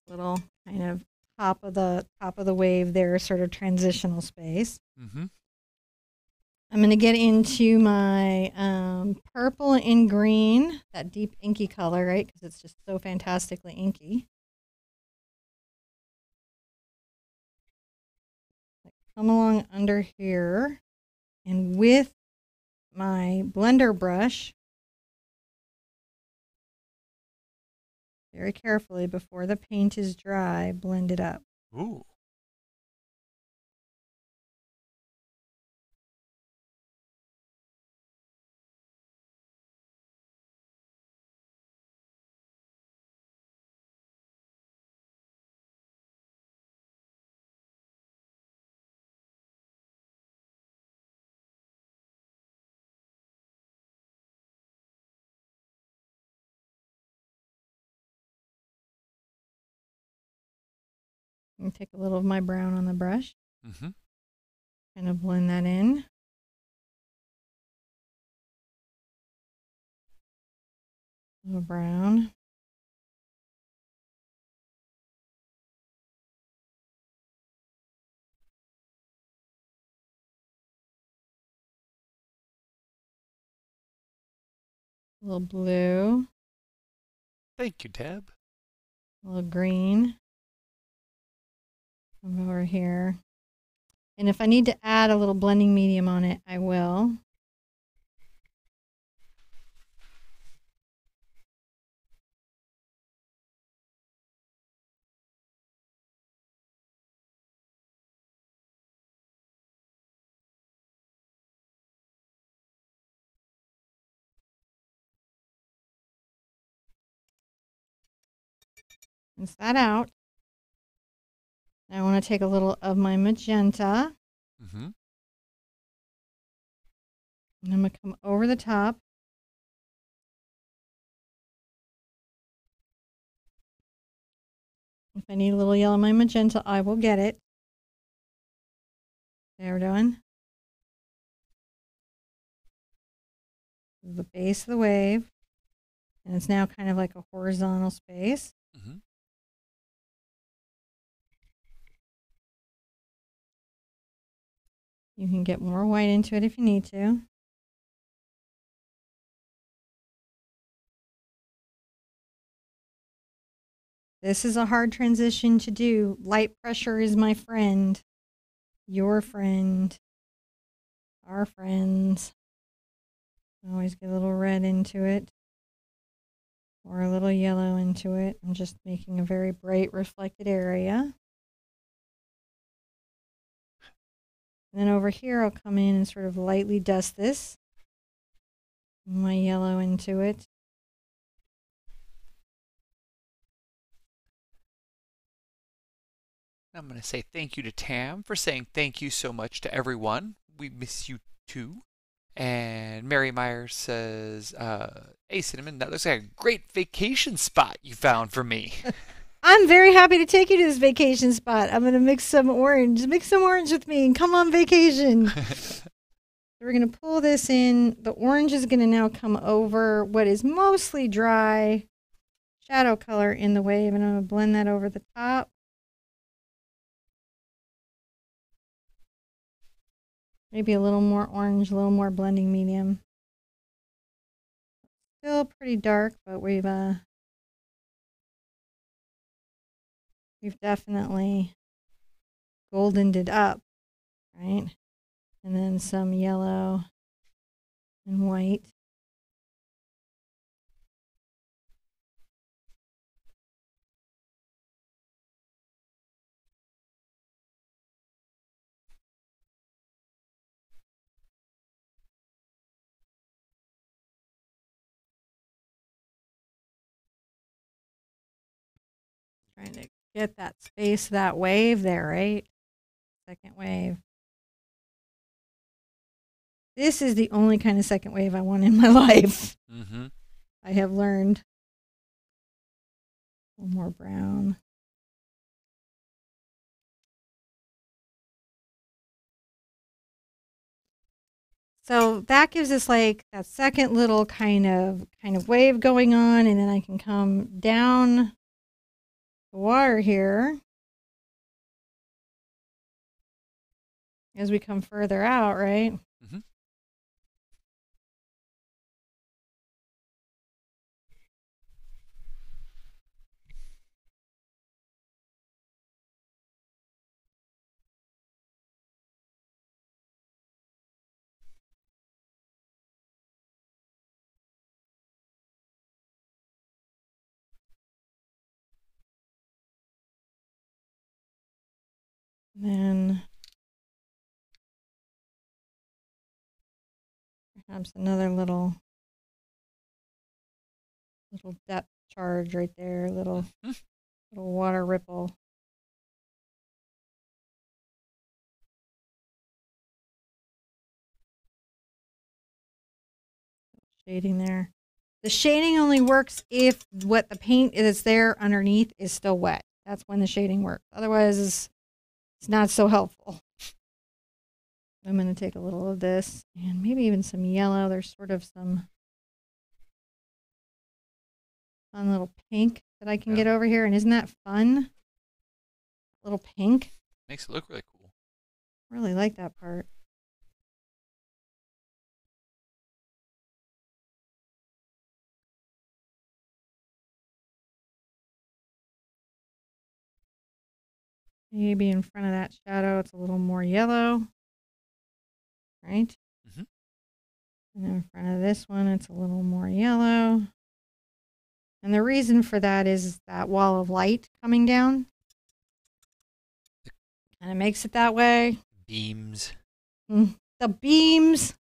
Little kind of top of the wave there, sort of transitional space. I'm going to get into my purple and green, that deep inky color, right? Because it's just so fantastically inky. Come along under here, and with my blender brush, very carefully, before the paint is dry, blend it up. Ooh. And take a little of my brown on the brush. Kind of blend that in. A little brown. A little blue. Thank you, Deb. A little green. Over here, and if I need to add a little blending medium on it, I will. Rinse that out. I want to take a little of my magenta. And I'm going to come over the top. If I need a little yellow in my magenta, I will get it. There we're doing. The base of the wave. And it's now kind of like a horizontal space. You can get more white into it if you need to. This is a hard transition to do. Light pressure is my friend, your friend, our friends. Always get a little red into it or a little yellow into it. I'm just making a very bright reflected area. And then over here, I'll come in and sort of lightly dust this, my yellow into it. I'm going to say thank you to Tam for saying thank you so much to everyone. We miss you too. And Mary Meyer says, hey, Cinnamon, that looks like a great vacation spot you found for me. I'm very happy to take you to this vacation spot. I'm going to mix some orange with me and come on vacation. We're going to pull this in. The orange is going to now come over what is mostly dry shadow color in the wave, and I'm going to blend that over the top. Maybe a little more orange, a little more blending medium. Still pretty dark, but we've definitely goldened it up, right? And then some yellow and white. Trying to get that space, that wave there, right? Second wave. This is the only kind of second wave I want in my life. Mm-hmm. I have learned. A little more brown. So that gives us like that second little kind of wave going on, and then I can come down the water here. As we come further out, right? Mm-hmm. Then perhaps another little depth charge right there, little water ripple. Shading there. The shading only works if what the paint is there underneath is still wet. That's when the shading works. Otherwise, it's not so helpful. I'm going to take a little of this and maybe even some yellow. There's sort of some fun little pink that I can get over here. And isn't that fun? Little pink. Makes it look really cool. Really like that part. Maybe in front of that shadow, it's a little more yellow, right? Mm-hmm. And in front of this one, it's a little more yellow. And the reason for that is that wall of light coming down. And it makes it that way. Beams. The beams.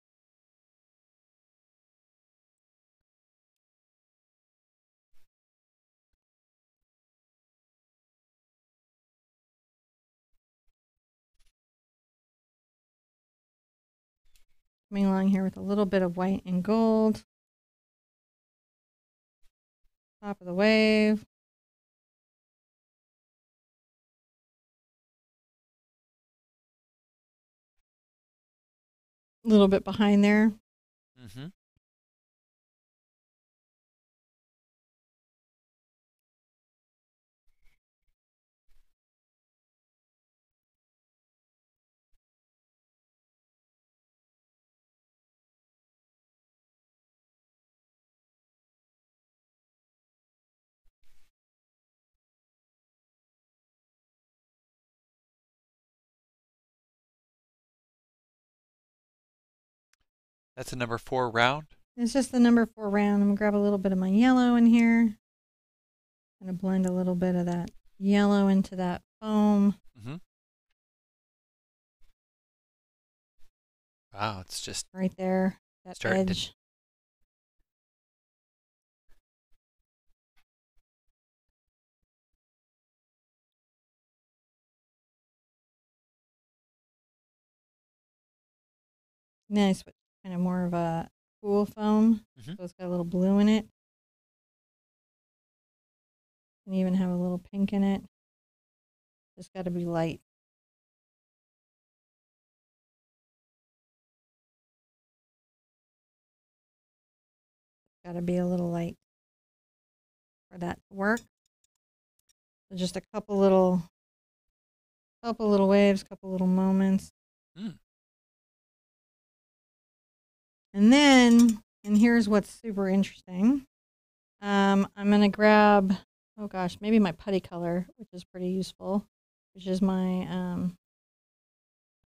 Coming along here with a little bit of white and gold. Top of the wave. A little bit behind there. Mm-hmm. That's a number 4 round? It's just the number 4 round. I'm going to grab a little bit of my yellow in here. I'm going to blend a little bit of that yellow into that foam. Mm-hmm. Wow, it's just right there, that edge. Nice. kind of more of a cool foam. Mm-hmm. So it's got a little blue in it. You can even have a little pink in it. It's got to be light. It's got to be a little light for that to work. So just a couple little waves, couple little moments. Mm. And then, and here's what's super interesting. I'm going to grab, oh gosh, maybe my putty color, which is pretty useful, which is my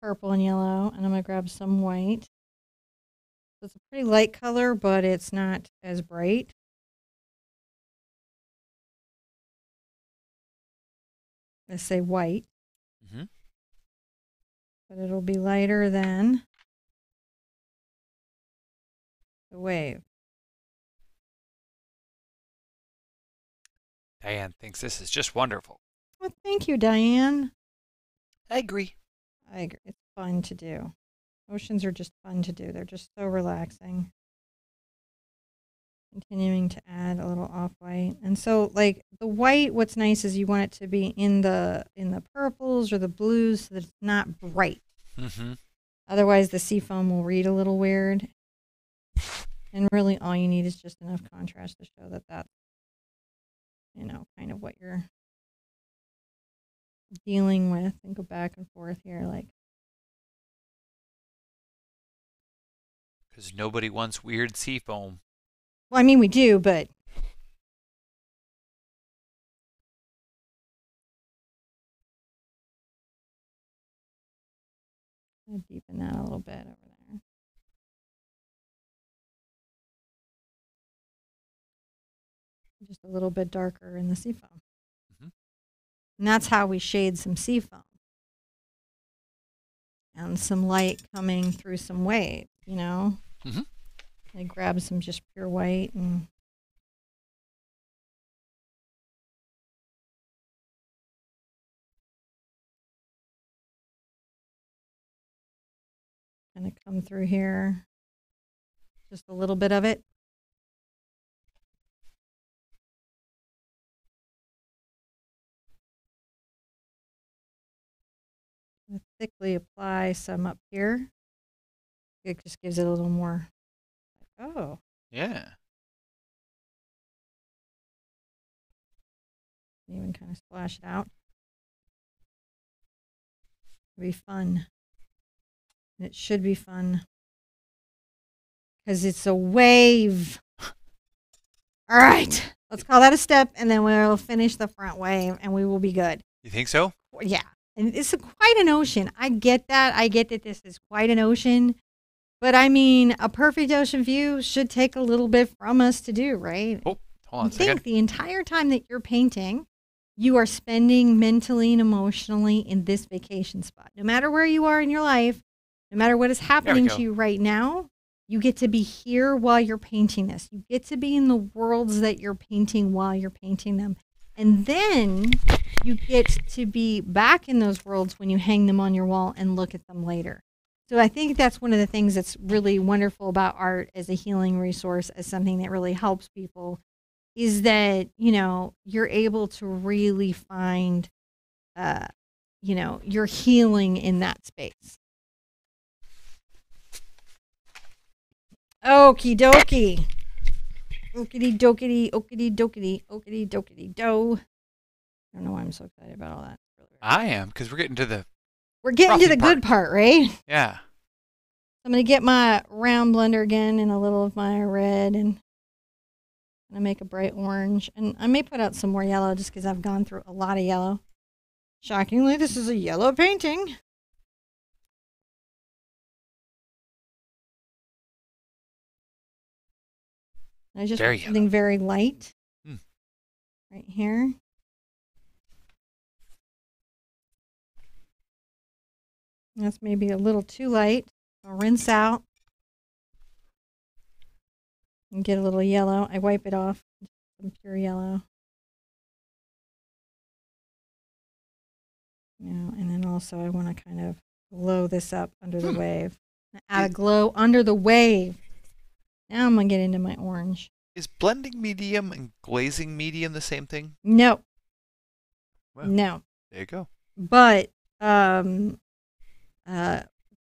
purple and yellow. And I'm going to grab some white. So it's a pretty light color, but it's not as bright. Let's say white. Mm-hmm. But it'll be lighter than the wave. Diane thinks this is just wonderful. Well, thank you, Diane. I agree. I agree. It's fun to do. Oceans are just fun to do. They're just so relaxing. Continuing to add a little off-white. And so like the white, what's nice is you want it to be in the purples or the blues so that it's not bright. Mm-hmm. Otherwise the seafoam will read a little weird. And really all you need is just enough contrast to show that that's, you know, kind of what you're dealing with. And go back and forth here like. Because nobody wants weird seafoam. Well, I mean, we do, but I'll deepen that a little bit over there. Just a little bit darker in the seafoam. Mm-hmm. And that's how we shade some seafoam. And some light coming through some wave, you know? Mm-hmm. I grab some just pure white and kind of come through here, just a little bit of it. I'll thickly apply some up here. It just gives it a little more. Oh. Yeah. Even kind of splash it out. It'll be fun. And it should be fun. Because it's a wave. All right. Let's call that a step, and then we'll finish the front wave, and we will be good. You think so? Yeah. And it's quite an ocean. I get that. I get that this is quite an ocean. But I mean, a perfect ocean view should take a little bit from us to do, right? Oh, hold on a second. I think the entire time that you're painting, you are spending mentally and emotionally in this vacation spot. No matter where you are in your life, no matter what is happening to you right now, you get to be here while you're painting this. You get to be in the worlds that you're painting while you're painting them. And then you get to be back in those worlds when you hang them on your wall and look at them later. So I think that's one of the things that's really wonderful about art as a healing resource, as something that really helps people, is that, you know, you're able to really find, you know, your healing in that space. Okie dokie. Okie dokity, okie dokity, okie dokity do. I don't know why I'm so excited about all that. I am, because we're getting to the good part, right? Yeah. I'm going to get my round blender again and a little of my red, and I'm going to make a bright orange. And I may put out some more yellow just because I've gone through a lot of yellow. Shockingly, this is a yellow painting. I just want something very light right here. That's maybe a little too light. I'll rinse out and get a little yellow. I wipe it off, some pure yellow. Yeah, and then also I want to kind of blow this up under the wave. Add a glow under the wave. Now I'm going to get into my orange. Is blending medium and glazing medium the same thing? No. Wow. No. There you go. But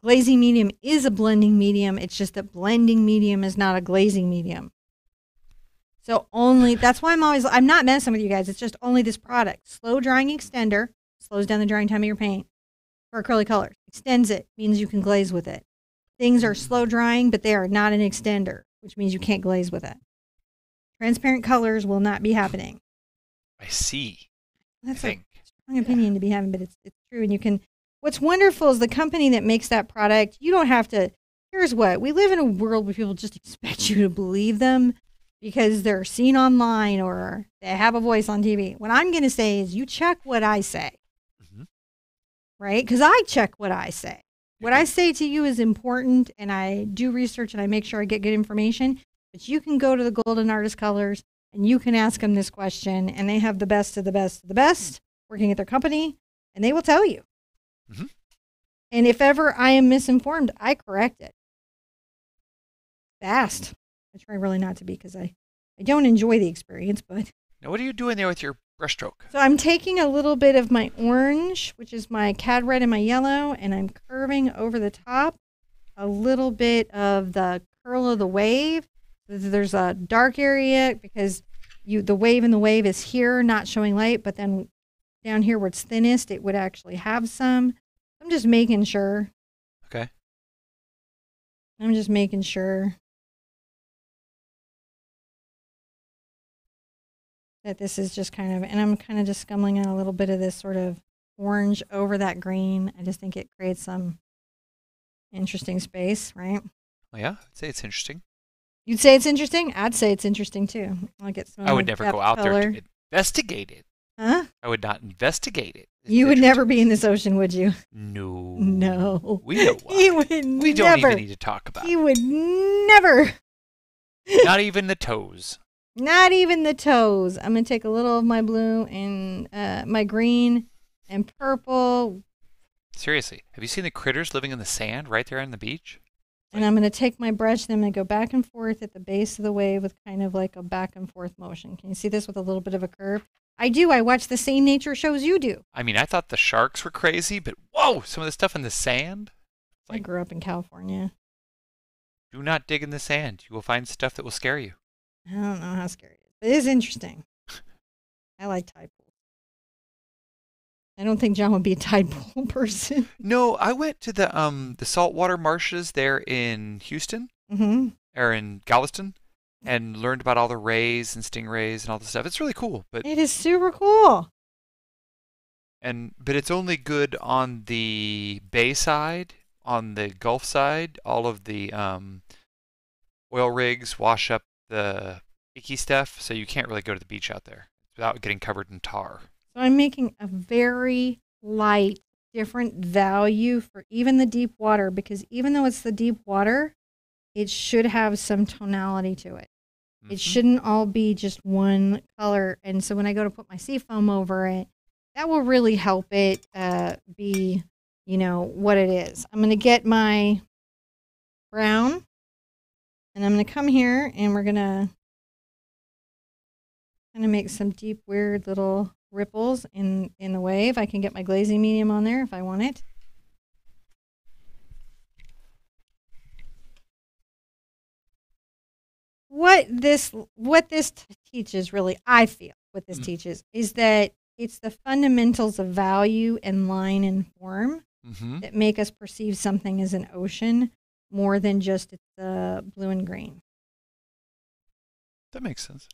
glazing medium is a blending medium. It's just that blending medium is not a glazing medium. So only, that's why I'm not messing with you guys. It's just only this product. Slow drying extender slows down the drying time of your paint for acrylic colors. Extends it, means you can glaze with it. Things are slow drying, but they are not an extender, which means you can't glaze with it. Transparent colors will not be happening. I see. That's a strong opinion to be having, but it's true. And you can, what's wonderful is the company that makes that product, you don't have to, here's what, we live in a world where people just expect you to believe them because they're seen online or they have a voice on TV. What I'm going to say is you check what I say, right? Because I check what I say. What I say to you is important, and I do research, and I make sure I get good information. But you can go to the Golden Artist Colors, and you can ask them this question, and they have the best of the best of the best working at their company, and they will tell you. Mm-hmm. And if ever I am misinformed, I correct it. Fast. I try really not to be because I don't enjoy the experience. But now, what are you doing there with your brushstroke? So I'm taking a little bit of my orange, which is my Cad Red and my yellow, and I'm curving over the top a little bit of the curl of the wave. There's a dark area because the wave in the wave is here, not showing light, but then down here where it's thinnest, it would actually have some. I'm just making sure. Okay. I'm just making sure that this is just kind of, and I'm kind of just scumbling out a little bit of this sort of orange over that green. I just think it creates some interesting space, right? Oh yeah, I'd say it's interesting. You'd say it's interesting? I'd say it's interesting too. I'll get some. I would never go out there to investigate it. Huh? I would not investigate it. You would never be in this ocean, would you? No. No. We know why. He would never. We don't even need to talk about it. He would never. Not even the toes. Not even the toes. I'm going to take a little of my blue and my green and purple. Seriously, have you seen the critters living in the sand right there on the beach? And I'm going to take my brush and I'm going to go back and forth at the base of the wave with kind of like a back and forth motion. Can you see this with a little bit of a curve? I do. I watch the same nature shows you do. I mean, I thought the sharks were crazy, but whoa, some of the stuff in the sand. Like, I grew up in California. Do not dig in the sand. You will find stuff that will scare you. I don't know how scary it is. It is interesting. I like tide pools. I don't think John would be a tide pool person. No, I went to the saltwater marshes there in Houston, or in Galveston, and learned about all the rays and stingrays and all the stuff. It's really cool. But it is super cool. But it's only good on the bay side, on the Gulf side. All of the oil rigs wash up the icky stuff, so you can't really go to the beach out there without getting covered in tar. So I'm making a very light, different value for even the deep water, because even though it's the deep water, it should have some tonality to it. Mm-hmm. It shouldn't all be just one color. And so when I go to put my seafoam over it, that will really help it be, you know, what it is. I'm going to get my brown. And I'm going to come here and we're going to kind of make some deep, weird little ripples in the wave. I can get my glazing medium on there if I want it. What this teaches, really, I feel, what this teaches is that it's the fundamentals of value and line and form that make us perceive something as an ocean, more than just the blue and green. That makes sense.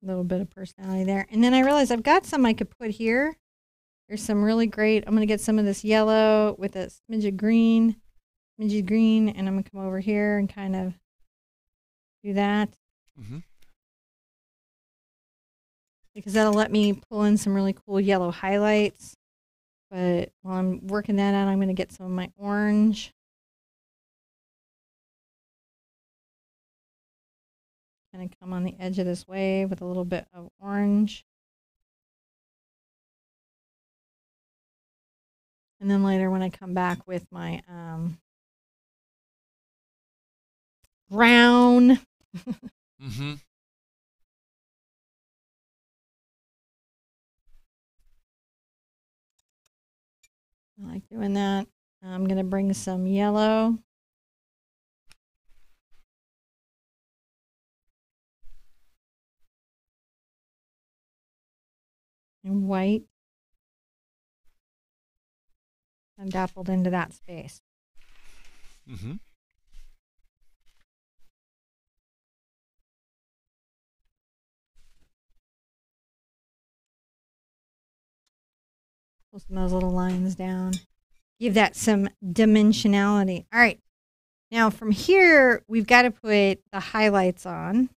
A little bit of personality there. And then I realized I've got some I could put here. There's some really great. I'm going to get some of this yellow with a smidge of green, and I'm going to come over here and kind of do that. Because that'll let me pull in some really cool yellow highlights. But while I'm working that out, I'm going to get some of my orange. Kind of come on the edge of this wave with a little bit of orange. And then later when I come back with my brown. Mm-hmm. I like doing that. I'm going to bring some yellow. And white. I'm dappled into that space. Mm-hmm. Pull some of those little lines down. Give that some dimensionality. All right. Now from here, we've got to put the highlights on.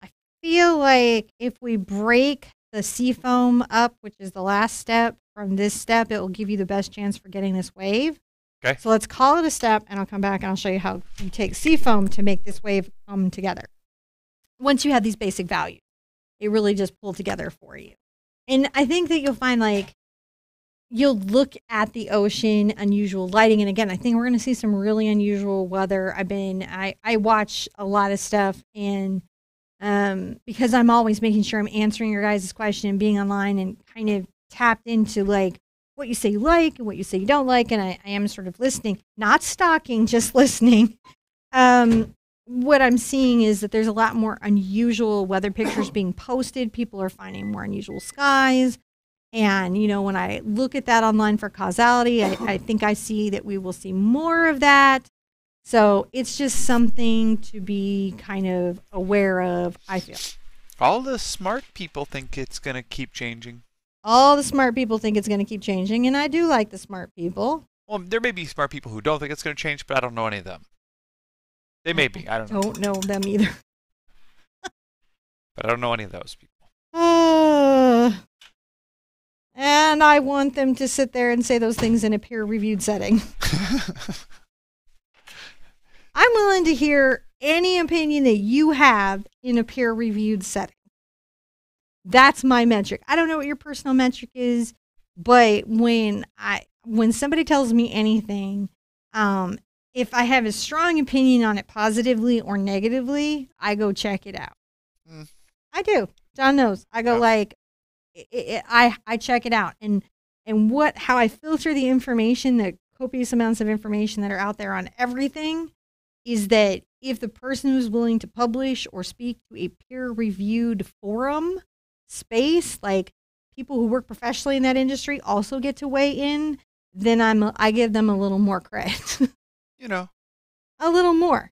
I feel like if we break the seafoam up, which is the last step from this step, it will give you the best chance for getting this wave. Okay. So let's call it a step, and I'll come back and I'll show you how you take seafoam to make this wave come together. Once you have these basic values, it really just pulled together for you. And I think that you'll find, like, you'll look at the ocean, unusual lighting. And again, I think we're going to see some really unusual weather. I watch a lot of stuff, and because I'm always making sure I'm answering your guys' question and being online and kind of tapped into, like, what you say you like and what you say you don't like. And I am sort of listening, not stalking, just listening. What I'm seeing is that there's a lot more unusual weather pictures being posted. People are finding more unusual skies. And, you know, when I look at that online for causality, I think I see that we will see more of that. So it's just something to be kind of aware of, I feel. All the smart people think it's going to keep changing. All the smart people think it's going to keep changing, and I do like the smart people. Well, there may be smart people who don't think it's going to change, but I don't know any of them. They may be. I don't know them either. But I don't know any of those people. And I want them to sit there and say those things in a peer-reviewed setting. I'm willing to hear any opinion that you have in a peer-reviewed setting. That's my metric. I don't know what your personal metric is, but when somebody tells me anything, if I have a strong opinion on it positively or negatively, I go check it out. Mm. I do. John knows. I go, like, I check it out. And how I filter the information, the copious amounts of information that are out there on everything, is that if the person who's willing to publish or speak to a peer-reviewed forum space, like people who work professionally in that industry also get to weigh in, then I give them a little more credit. You know, a little more,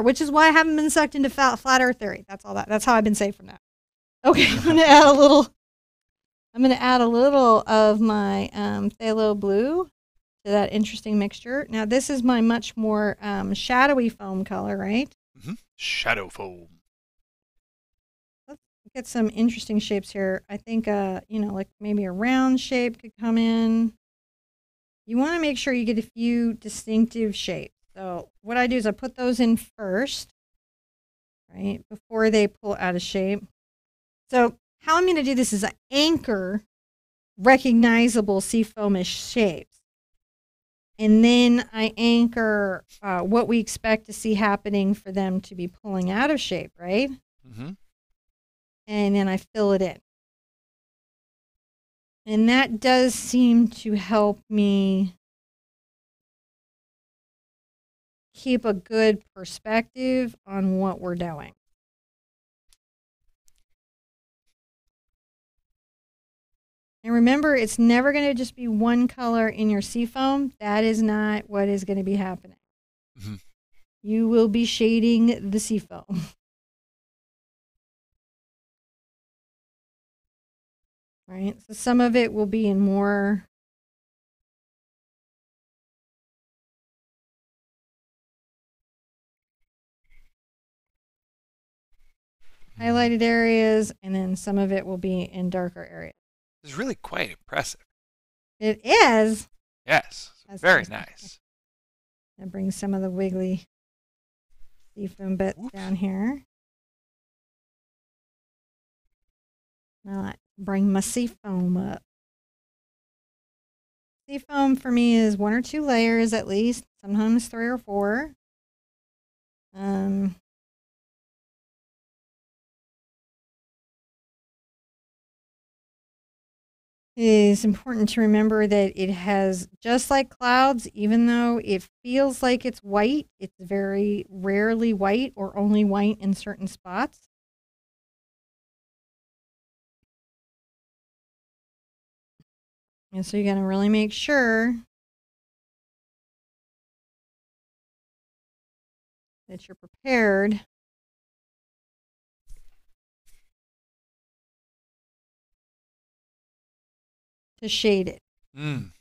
which is why I haven't been sucked into flat earth theory. That's all that. That's how I've been safe from that. Okay. I'm going to add a little of my phthalo blue to that interesting mixture. Now this is my much more shadowy foam color, right? Mm-hmm. Shadow foam. Let's get some interesting shapes here. I think, you know, like maybe a round shape could come in. You want to make sure you get a few distinctive shapes. So what I do is I put those in first, right, before they pull out of shape. So how I'm going to do this is I anchor recognizable seafoamish shapes. And then I anchor what we expect to see happening for them to be pulling out of shape, right? Mm-hmm. And then I fill it in. And that does seem to help me keep a good perspective on what we're doing. And remember, it's never going to just be one color in your seafoam. That is not what is going to be happening. Mm-hmm. You will be shading the seafoam. Right, so some of it will be in more highlighted areas, and then some of it will be in darker areas. It's really quite impressive. It is. Yes, very nice. That brings some of the wiggly seafoam bits down here. I like bring my seafoam up. Seafoam for me is 1 or 2 layers at least, sometimes 3 or 4. It's important to remember that it has, just like clouds, even though it feels like it's white, it's very rarely white or only white in certain spots. And so you got to really make sure that you're prepared. To shade it. And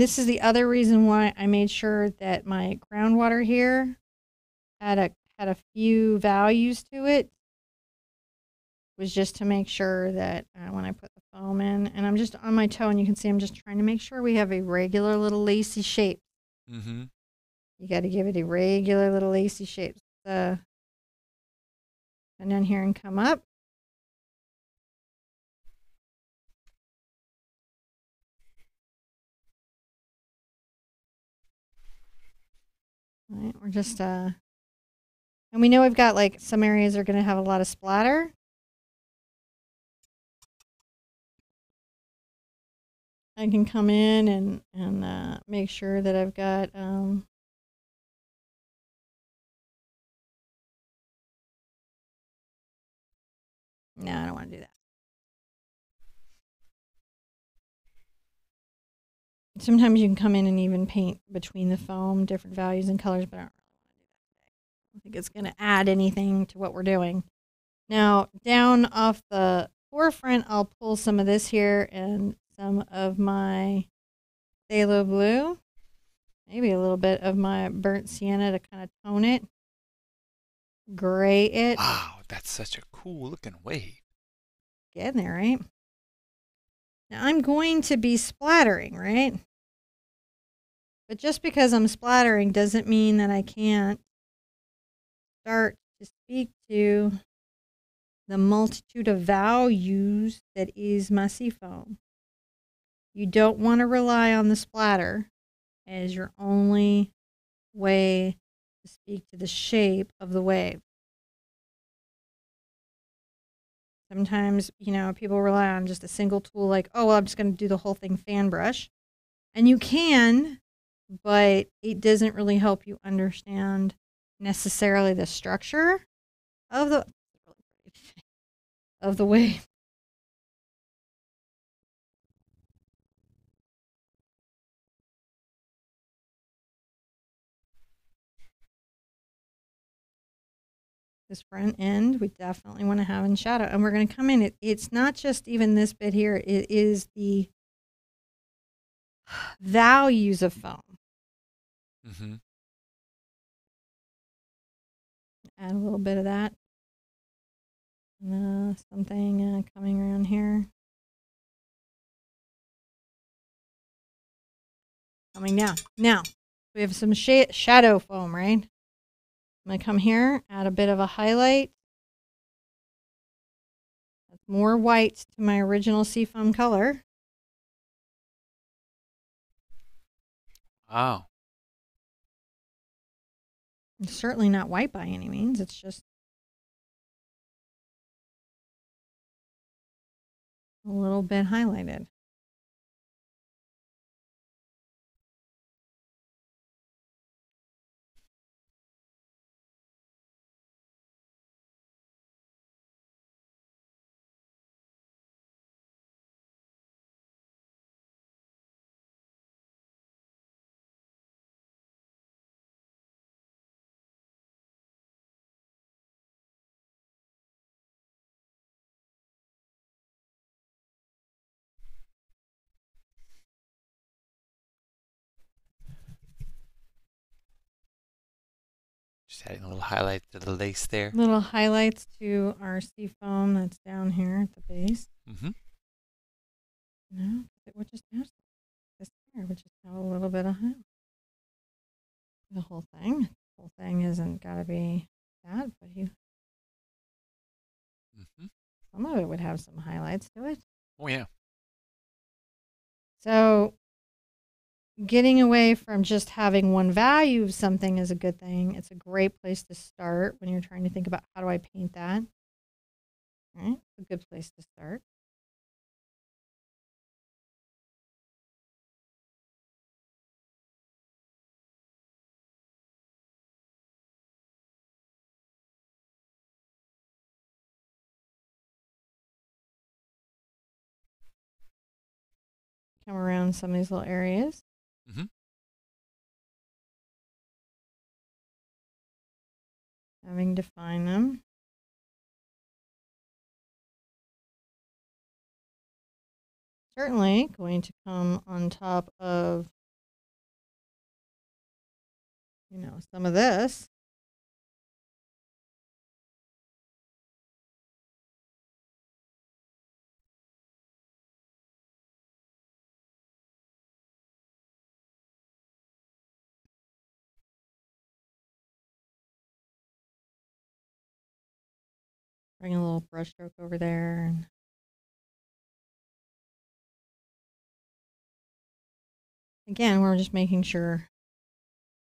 this is the other reason why I made sure that my groundwater here had a few values to it, was just to make sure that when I put the foam in, and I'm just on my toe, and you can see I'm just trying to make sure we have a regular little lacy shape. You got to give it a regular little lacy shape. So come down here and come up. All right, we're just, and we know we've got like some areas are going to have a lot of splatter. I can come in and make sure that I've got, no, I don't want to do that. Sometimes you can come in and even paint between the foam different values and colors, but I don't really want to do that today. I don't think it's going to add anything to what we're doing. Now, down off the forefront, I'll pull some of this here and some of my phthalo blue, maybe a little bit of my burnt sienna to kind of tone it, gray it. Wow, that's such a cool looking wave. Get in there, right? Now, I'm going to be splattering, right? But just because I'm splattering doesn't mean that I can't start to speak to the multitude of values that is my seafoam. You don't want to rely on the splatter as your only way to speak to the shape of the wave. Sometimes, you know, people rely on just a single tool like, oh, well, I'm just going to do the whole thing fan brush. And you can, but it doesn't really help you understand necessarily the structure of the wave. This front end, we definitely want to have in shadow. And we're going to come in. It's not just even this bit here. It is the values of foam. Add a little bit of that. And, something coming around here. Coming down. Now, we have some shadow foam, right? I'm going to come here, add a bit of a highlight. Add more white to my original seafoam color. Wow. It's certainly not white by any means. It's just a little bit highlighted. Adding a little highlight to the lace there. Little highlights to our seafoam that's down here at the base. No, we'll just have a little bit of highlight. the whole thing. The whole thing isn't gotta be that, but you some of it would have some highlights to it. Oh yeah. So getting away from just having one value of something is a good thing. It's a great place to start when you're trying to think about how do I paint that. All right, it's a good place to start. Come around some of these little areas. Having to find them. Certainly going to come on top of, you know, some of this. Bring a little brush stroke over there. And again, we're just making sure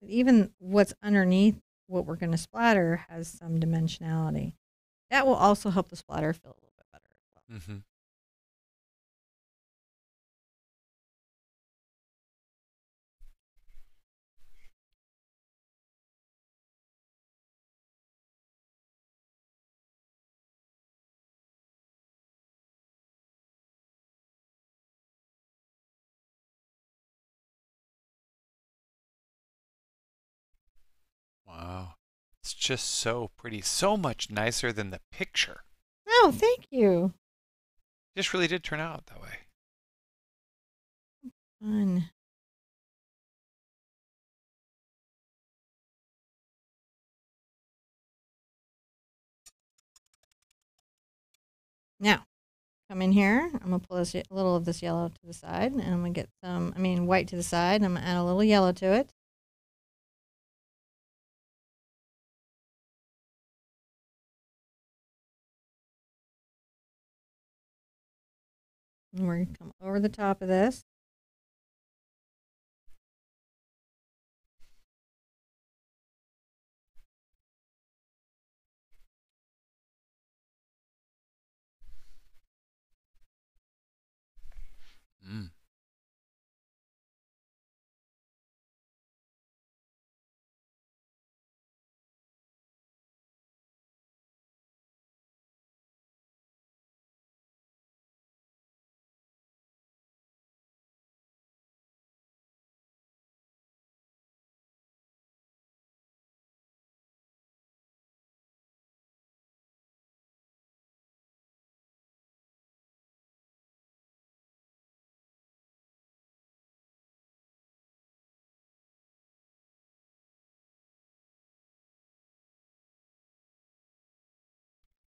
that even what's underneath what we're going to splatter has some dimensionality. That will also help the splatter feel a little bit better as well. Wow, it's just so pretty. So much nicer than the picture. Oh, thank you. It just really did turn out that way. Fun. Now, come in here. I'm going to pull this, a little of this yellow to the side, and I'm going to get some, white to the side, and I'm going to add a little yellow to it. And we're going to come over the top of this.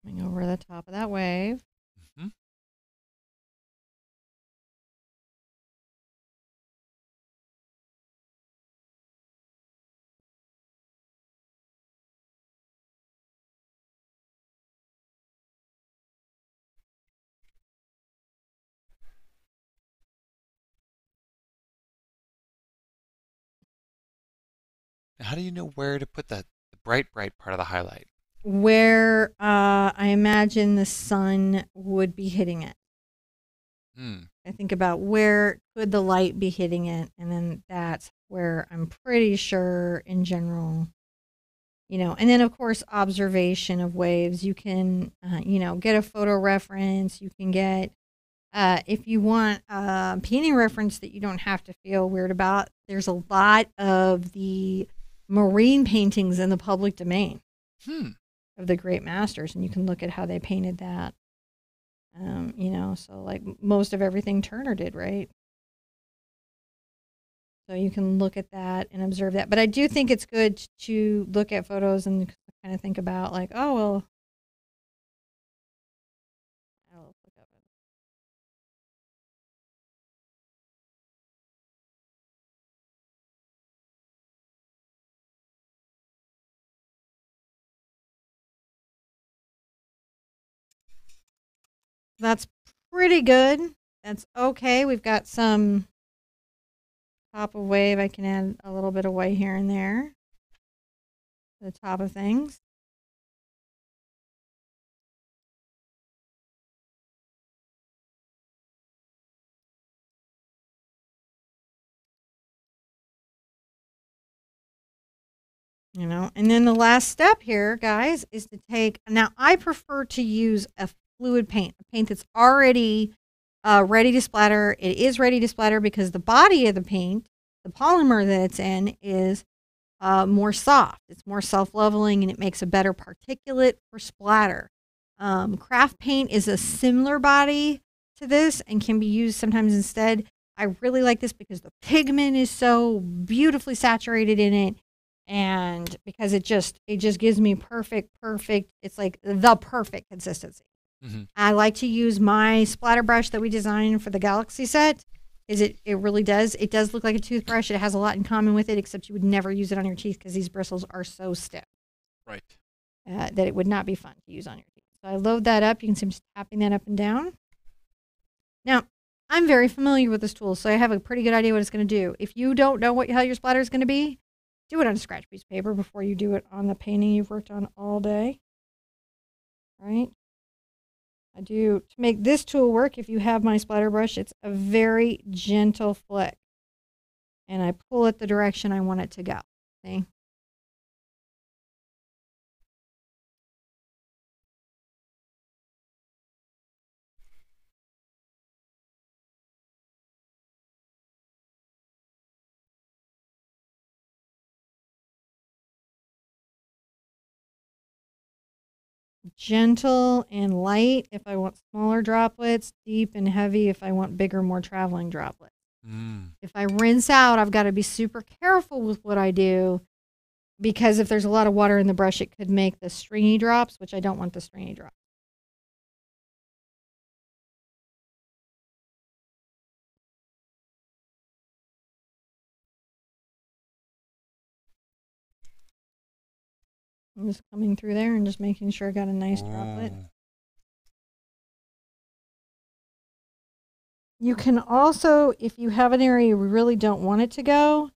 Coming over the top of that wave. Now, how do you know where to put the bright part of the highlight? Where I imagine the sun would be hitting it. I think about where could the light be hitting it, and then that's where I'm pretty sure in general, you know. And then of course observation of waves. You can, you know, get a photo reference. You can get, if you want a painting reference that you don't have to feel weird about. There's a lot of the marine paintings in the public domain. Of the great masters, and you can look at how they painted that. You know, so like most of everything Turner did, right? So you can look at that and observe that. But I do think it's good to look at photos and kind of think about like, oh, well, I'll look up it. that's pretty good. That's okay. We've got some top of wave. I can add a little bit of white here and there to the top of things. You know, and then the last step here, guys, is to take, now I prefer to use a fluid paint, a paint that's already ready to splatter. It is ready to splatter because the body of the paint, the polymer that it's in, is more soft. It's more self-leveling and it makes a better particulate for splatter. Craft paint is a similar body to this and can be used sometimes instead. I really like this because the pigment is so beautifully saturated in it. And because it just gives me perfect, it's like the perfect consistency. Mm-hmm. I like to use my splatter brush that we designed for the Galaxy set. It really does. It does look like a toothbrush. It has a lot in common with it, except you would never use it on your teeth because these bristles are so stiff. Right. That it would not be fun to use on your teeth. So I load that up. You can see I'm just tapping that up and down. Now, I'm very familiar with this tool, so I have a pretty good idea what it's going to do. If you don't know how your splatter is going to be, do it on a scratch piece of paper before you do it on the painting you've worked on all day. Right? I do, to make this tool work, if you have my splatter brush, it's a very gentle flick. And I pull it the direction I want it to go. See? Gentle and light if I want smaller droplets, deep and heavy if I want bigger, more traveling droplets. Mm. If I rinse out, I've got to be super careful with what I do, because if there's a lot of water in the brush, it could make the stringy drops, which I don't want the stringy drops. I'm just coming through there and just making sure I got a nice droplet. You can also, if you have an area you really don't want it to go,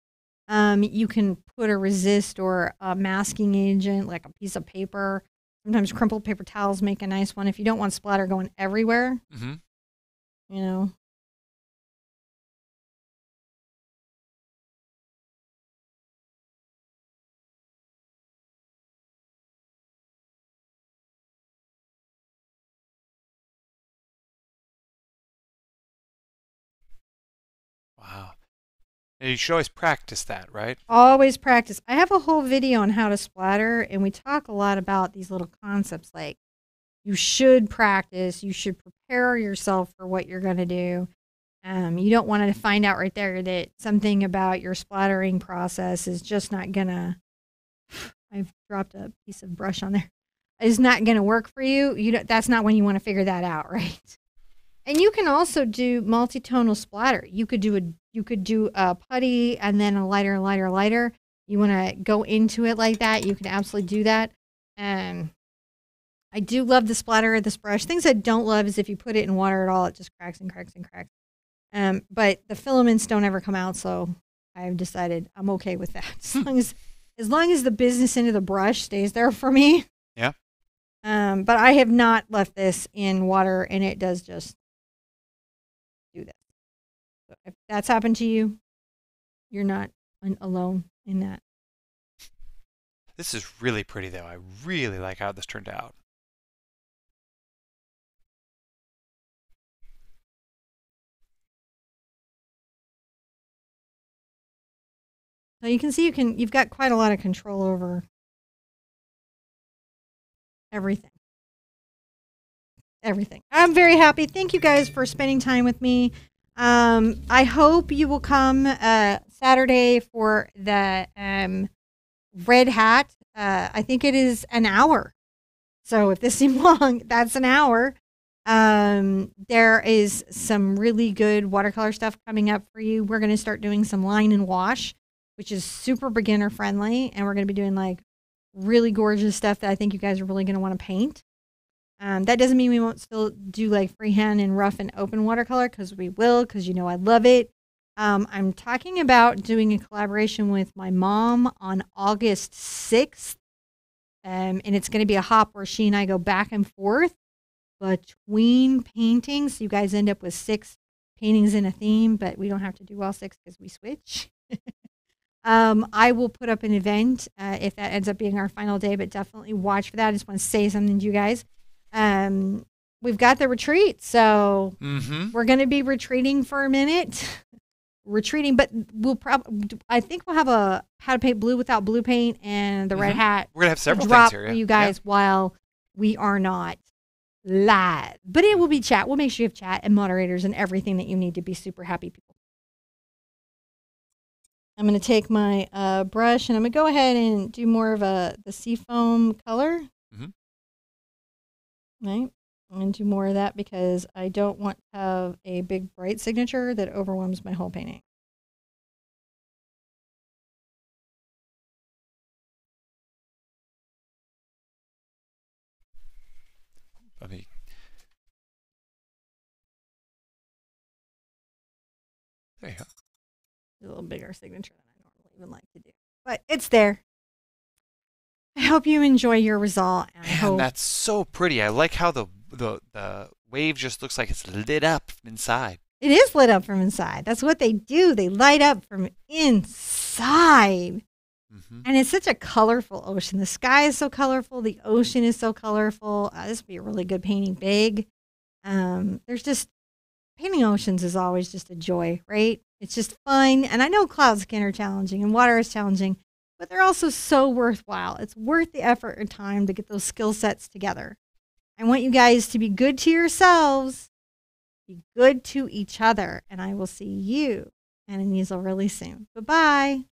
you can put a resist or a masking agent, like a piece of paper. Sometimes crumpled paper towels make a nice one if you don't want splatter going everywhere. Mm-hmm. You know. Wow. And you should always practice that, right? Always practice. I have a whole video on how to splatter, and we talk a lot about these little concepts like you should practice, you should prepare yourself for what you're going to do. You don't want to find out right there that something about your splattering process is just not going to, I've dropped a piece of brush on there, is not going to work for you. That's not when you want to figure that out, right? And you can also do multi-tonal splatter. You could do a putty and then a lighter. You want to go into it like that. You can absolutely do that. And I do love the splatter of this brush. Things I don't love is if you put it in water at all, it just cracks. But the filaments don't ever come out, so I've decided I'm okay with that. As long as the business end of the brush stays there for me. Yeah. But I have not left this in water, and it does just do this. So if that's happened to you, you're not alone in that. This is really pretty, though. I really like how this turned out. So you can see you've got quite a lot of control over everything. I'm very happy. Thank you guys for spending time with me. I hope you will come Saturday for the Red Hat. I think it is an hour. So if this seemed long, that's an hour. There is some really good watercolor stuff coming up for you. We're going to start doing some line and wash, which is super beginner friendly. And we're going to be doing like really gorgeous stuff that I think you guys are really going to want to paint. That doesn't mean we won't still do like freehand and rough and open watercolor, because we will, because you know I love it. I'm talking about doing a collaboration with my mom on August 6th. And it's going to be a hop where she and I go back and forth between paintings. You guys end up with 6 paintings in a theme, but we don't have to do all 6 because we switch. I will put up an event if that ends up being our final day, but definitely watch for that. I just want to say something to you guys. We've got the retreat, so we're going to be retreating for a minute. But we'll probably, I think we'll have a how to paint blue without blue paint and the red hat. We're going to have several things here, yeah. For you guys while we are not live. But it will be chat. We'll make sure you have chat and moderators and everything that you need to be super happy people. I'm going to take my brush and I'm going to go ahead and do more of the seafoam color. Right. I'm going to do more of that because I don't want to have a big bright signature that overwhelms my whole painting. Bobby. There you go. A little bigger signature than I normally even like to do, but it's there. I hope you enjoy your result. Man, that's so pretty. I like how the wave just looks like it's lit up from inside. It is lit up from inside. That's what they do. They light up from inside. And it's such a colorful ocean. The sky is so colorful. The ocean is so colorful. This would be a really good painting big. There's just, painting oceans is always just a joy, right? It's just fun. And I know clouds are challenging and water is challenging, but they're also so worthwhile. It's worth the effort and time to get those skill sets together. I want you guys to be good to yourselves, be good to each other, and I will see you and Anisle really soon. Bye-bye.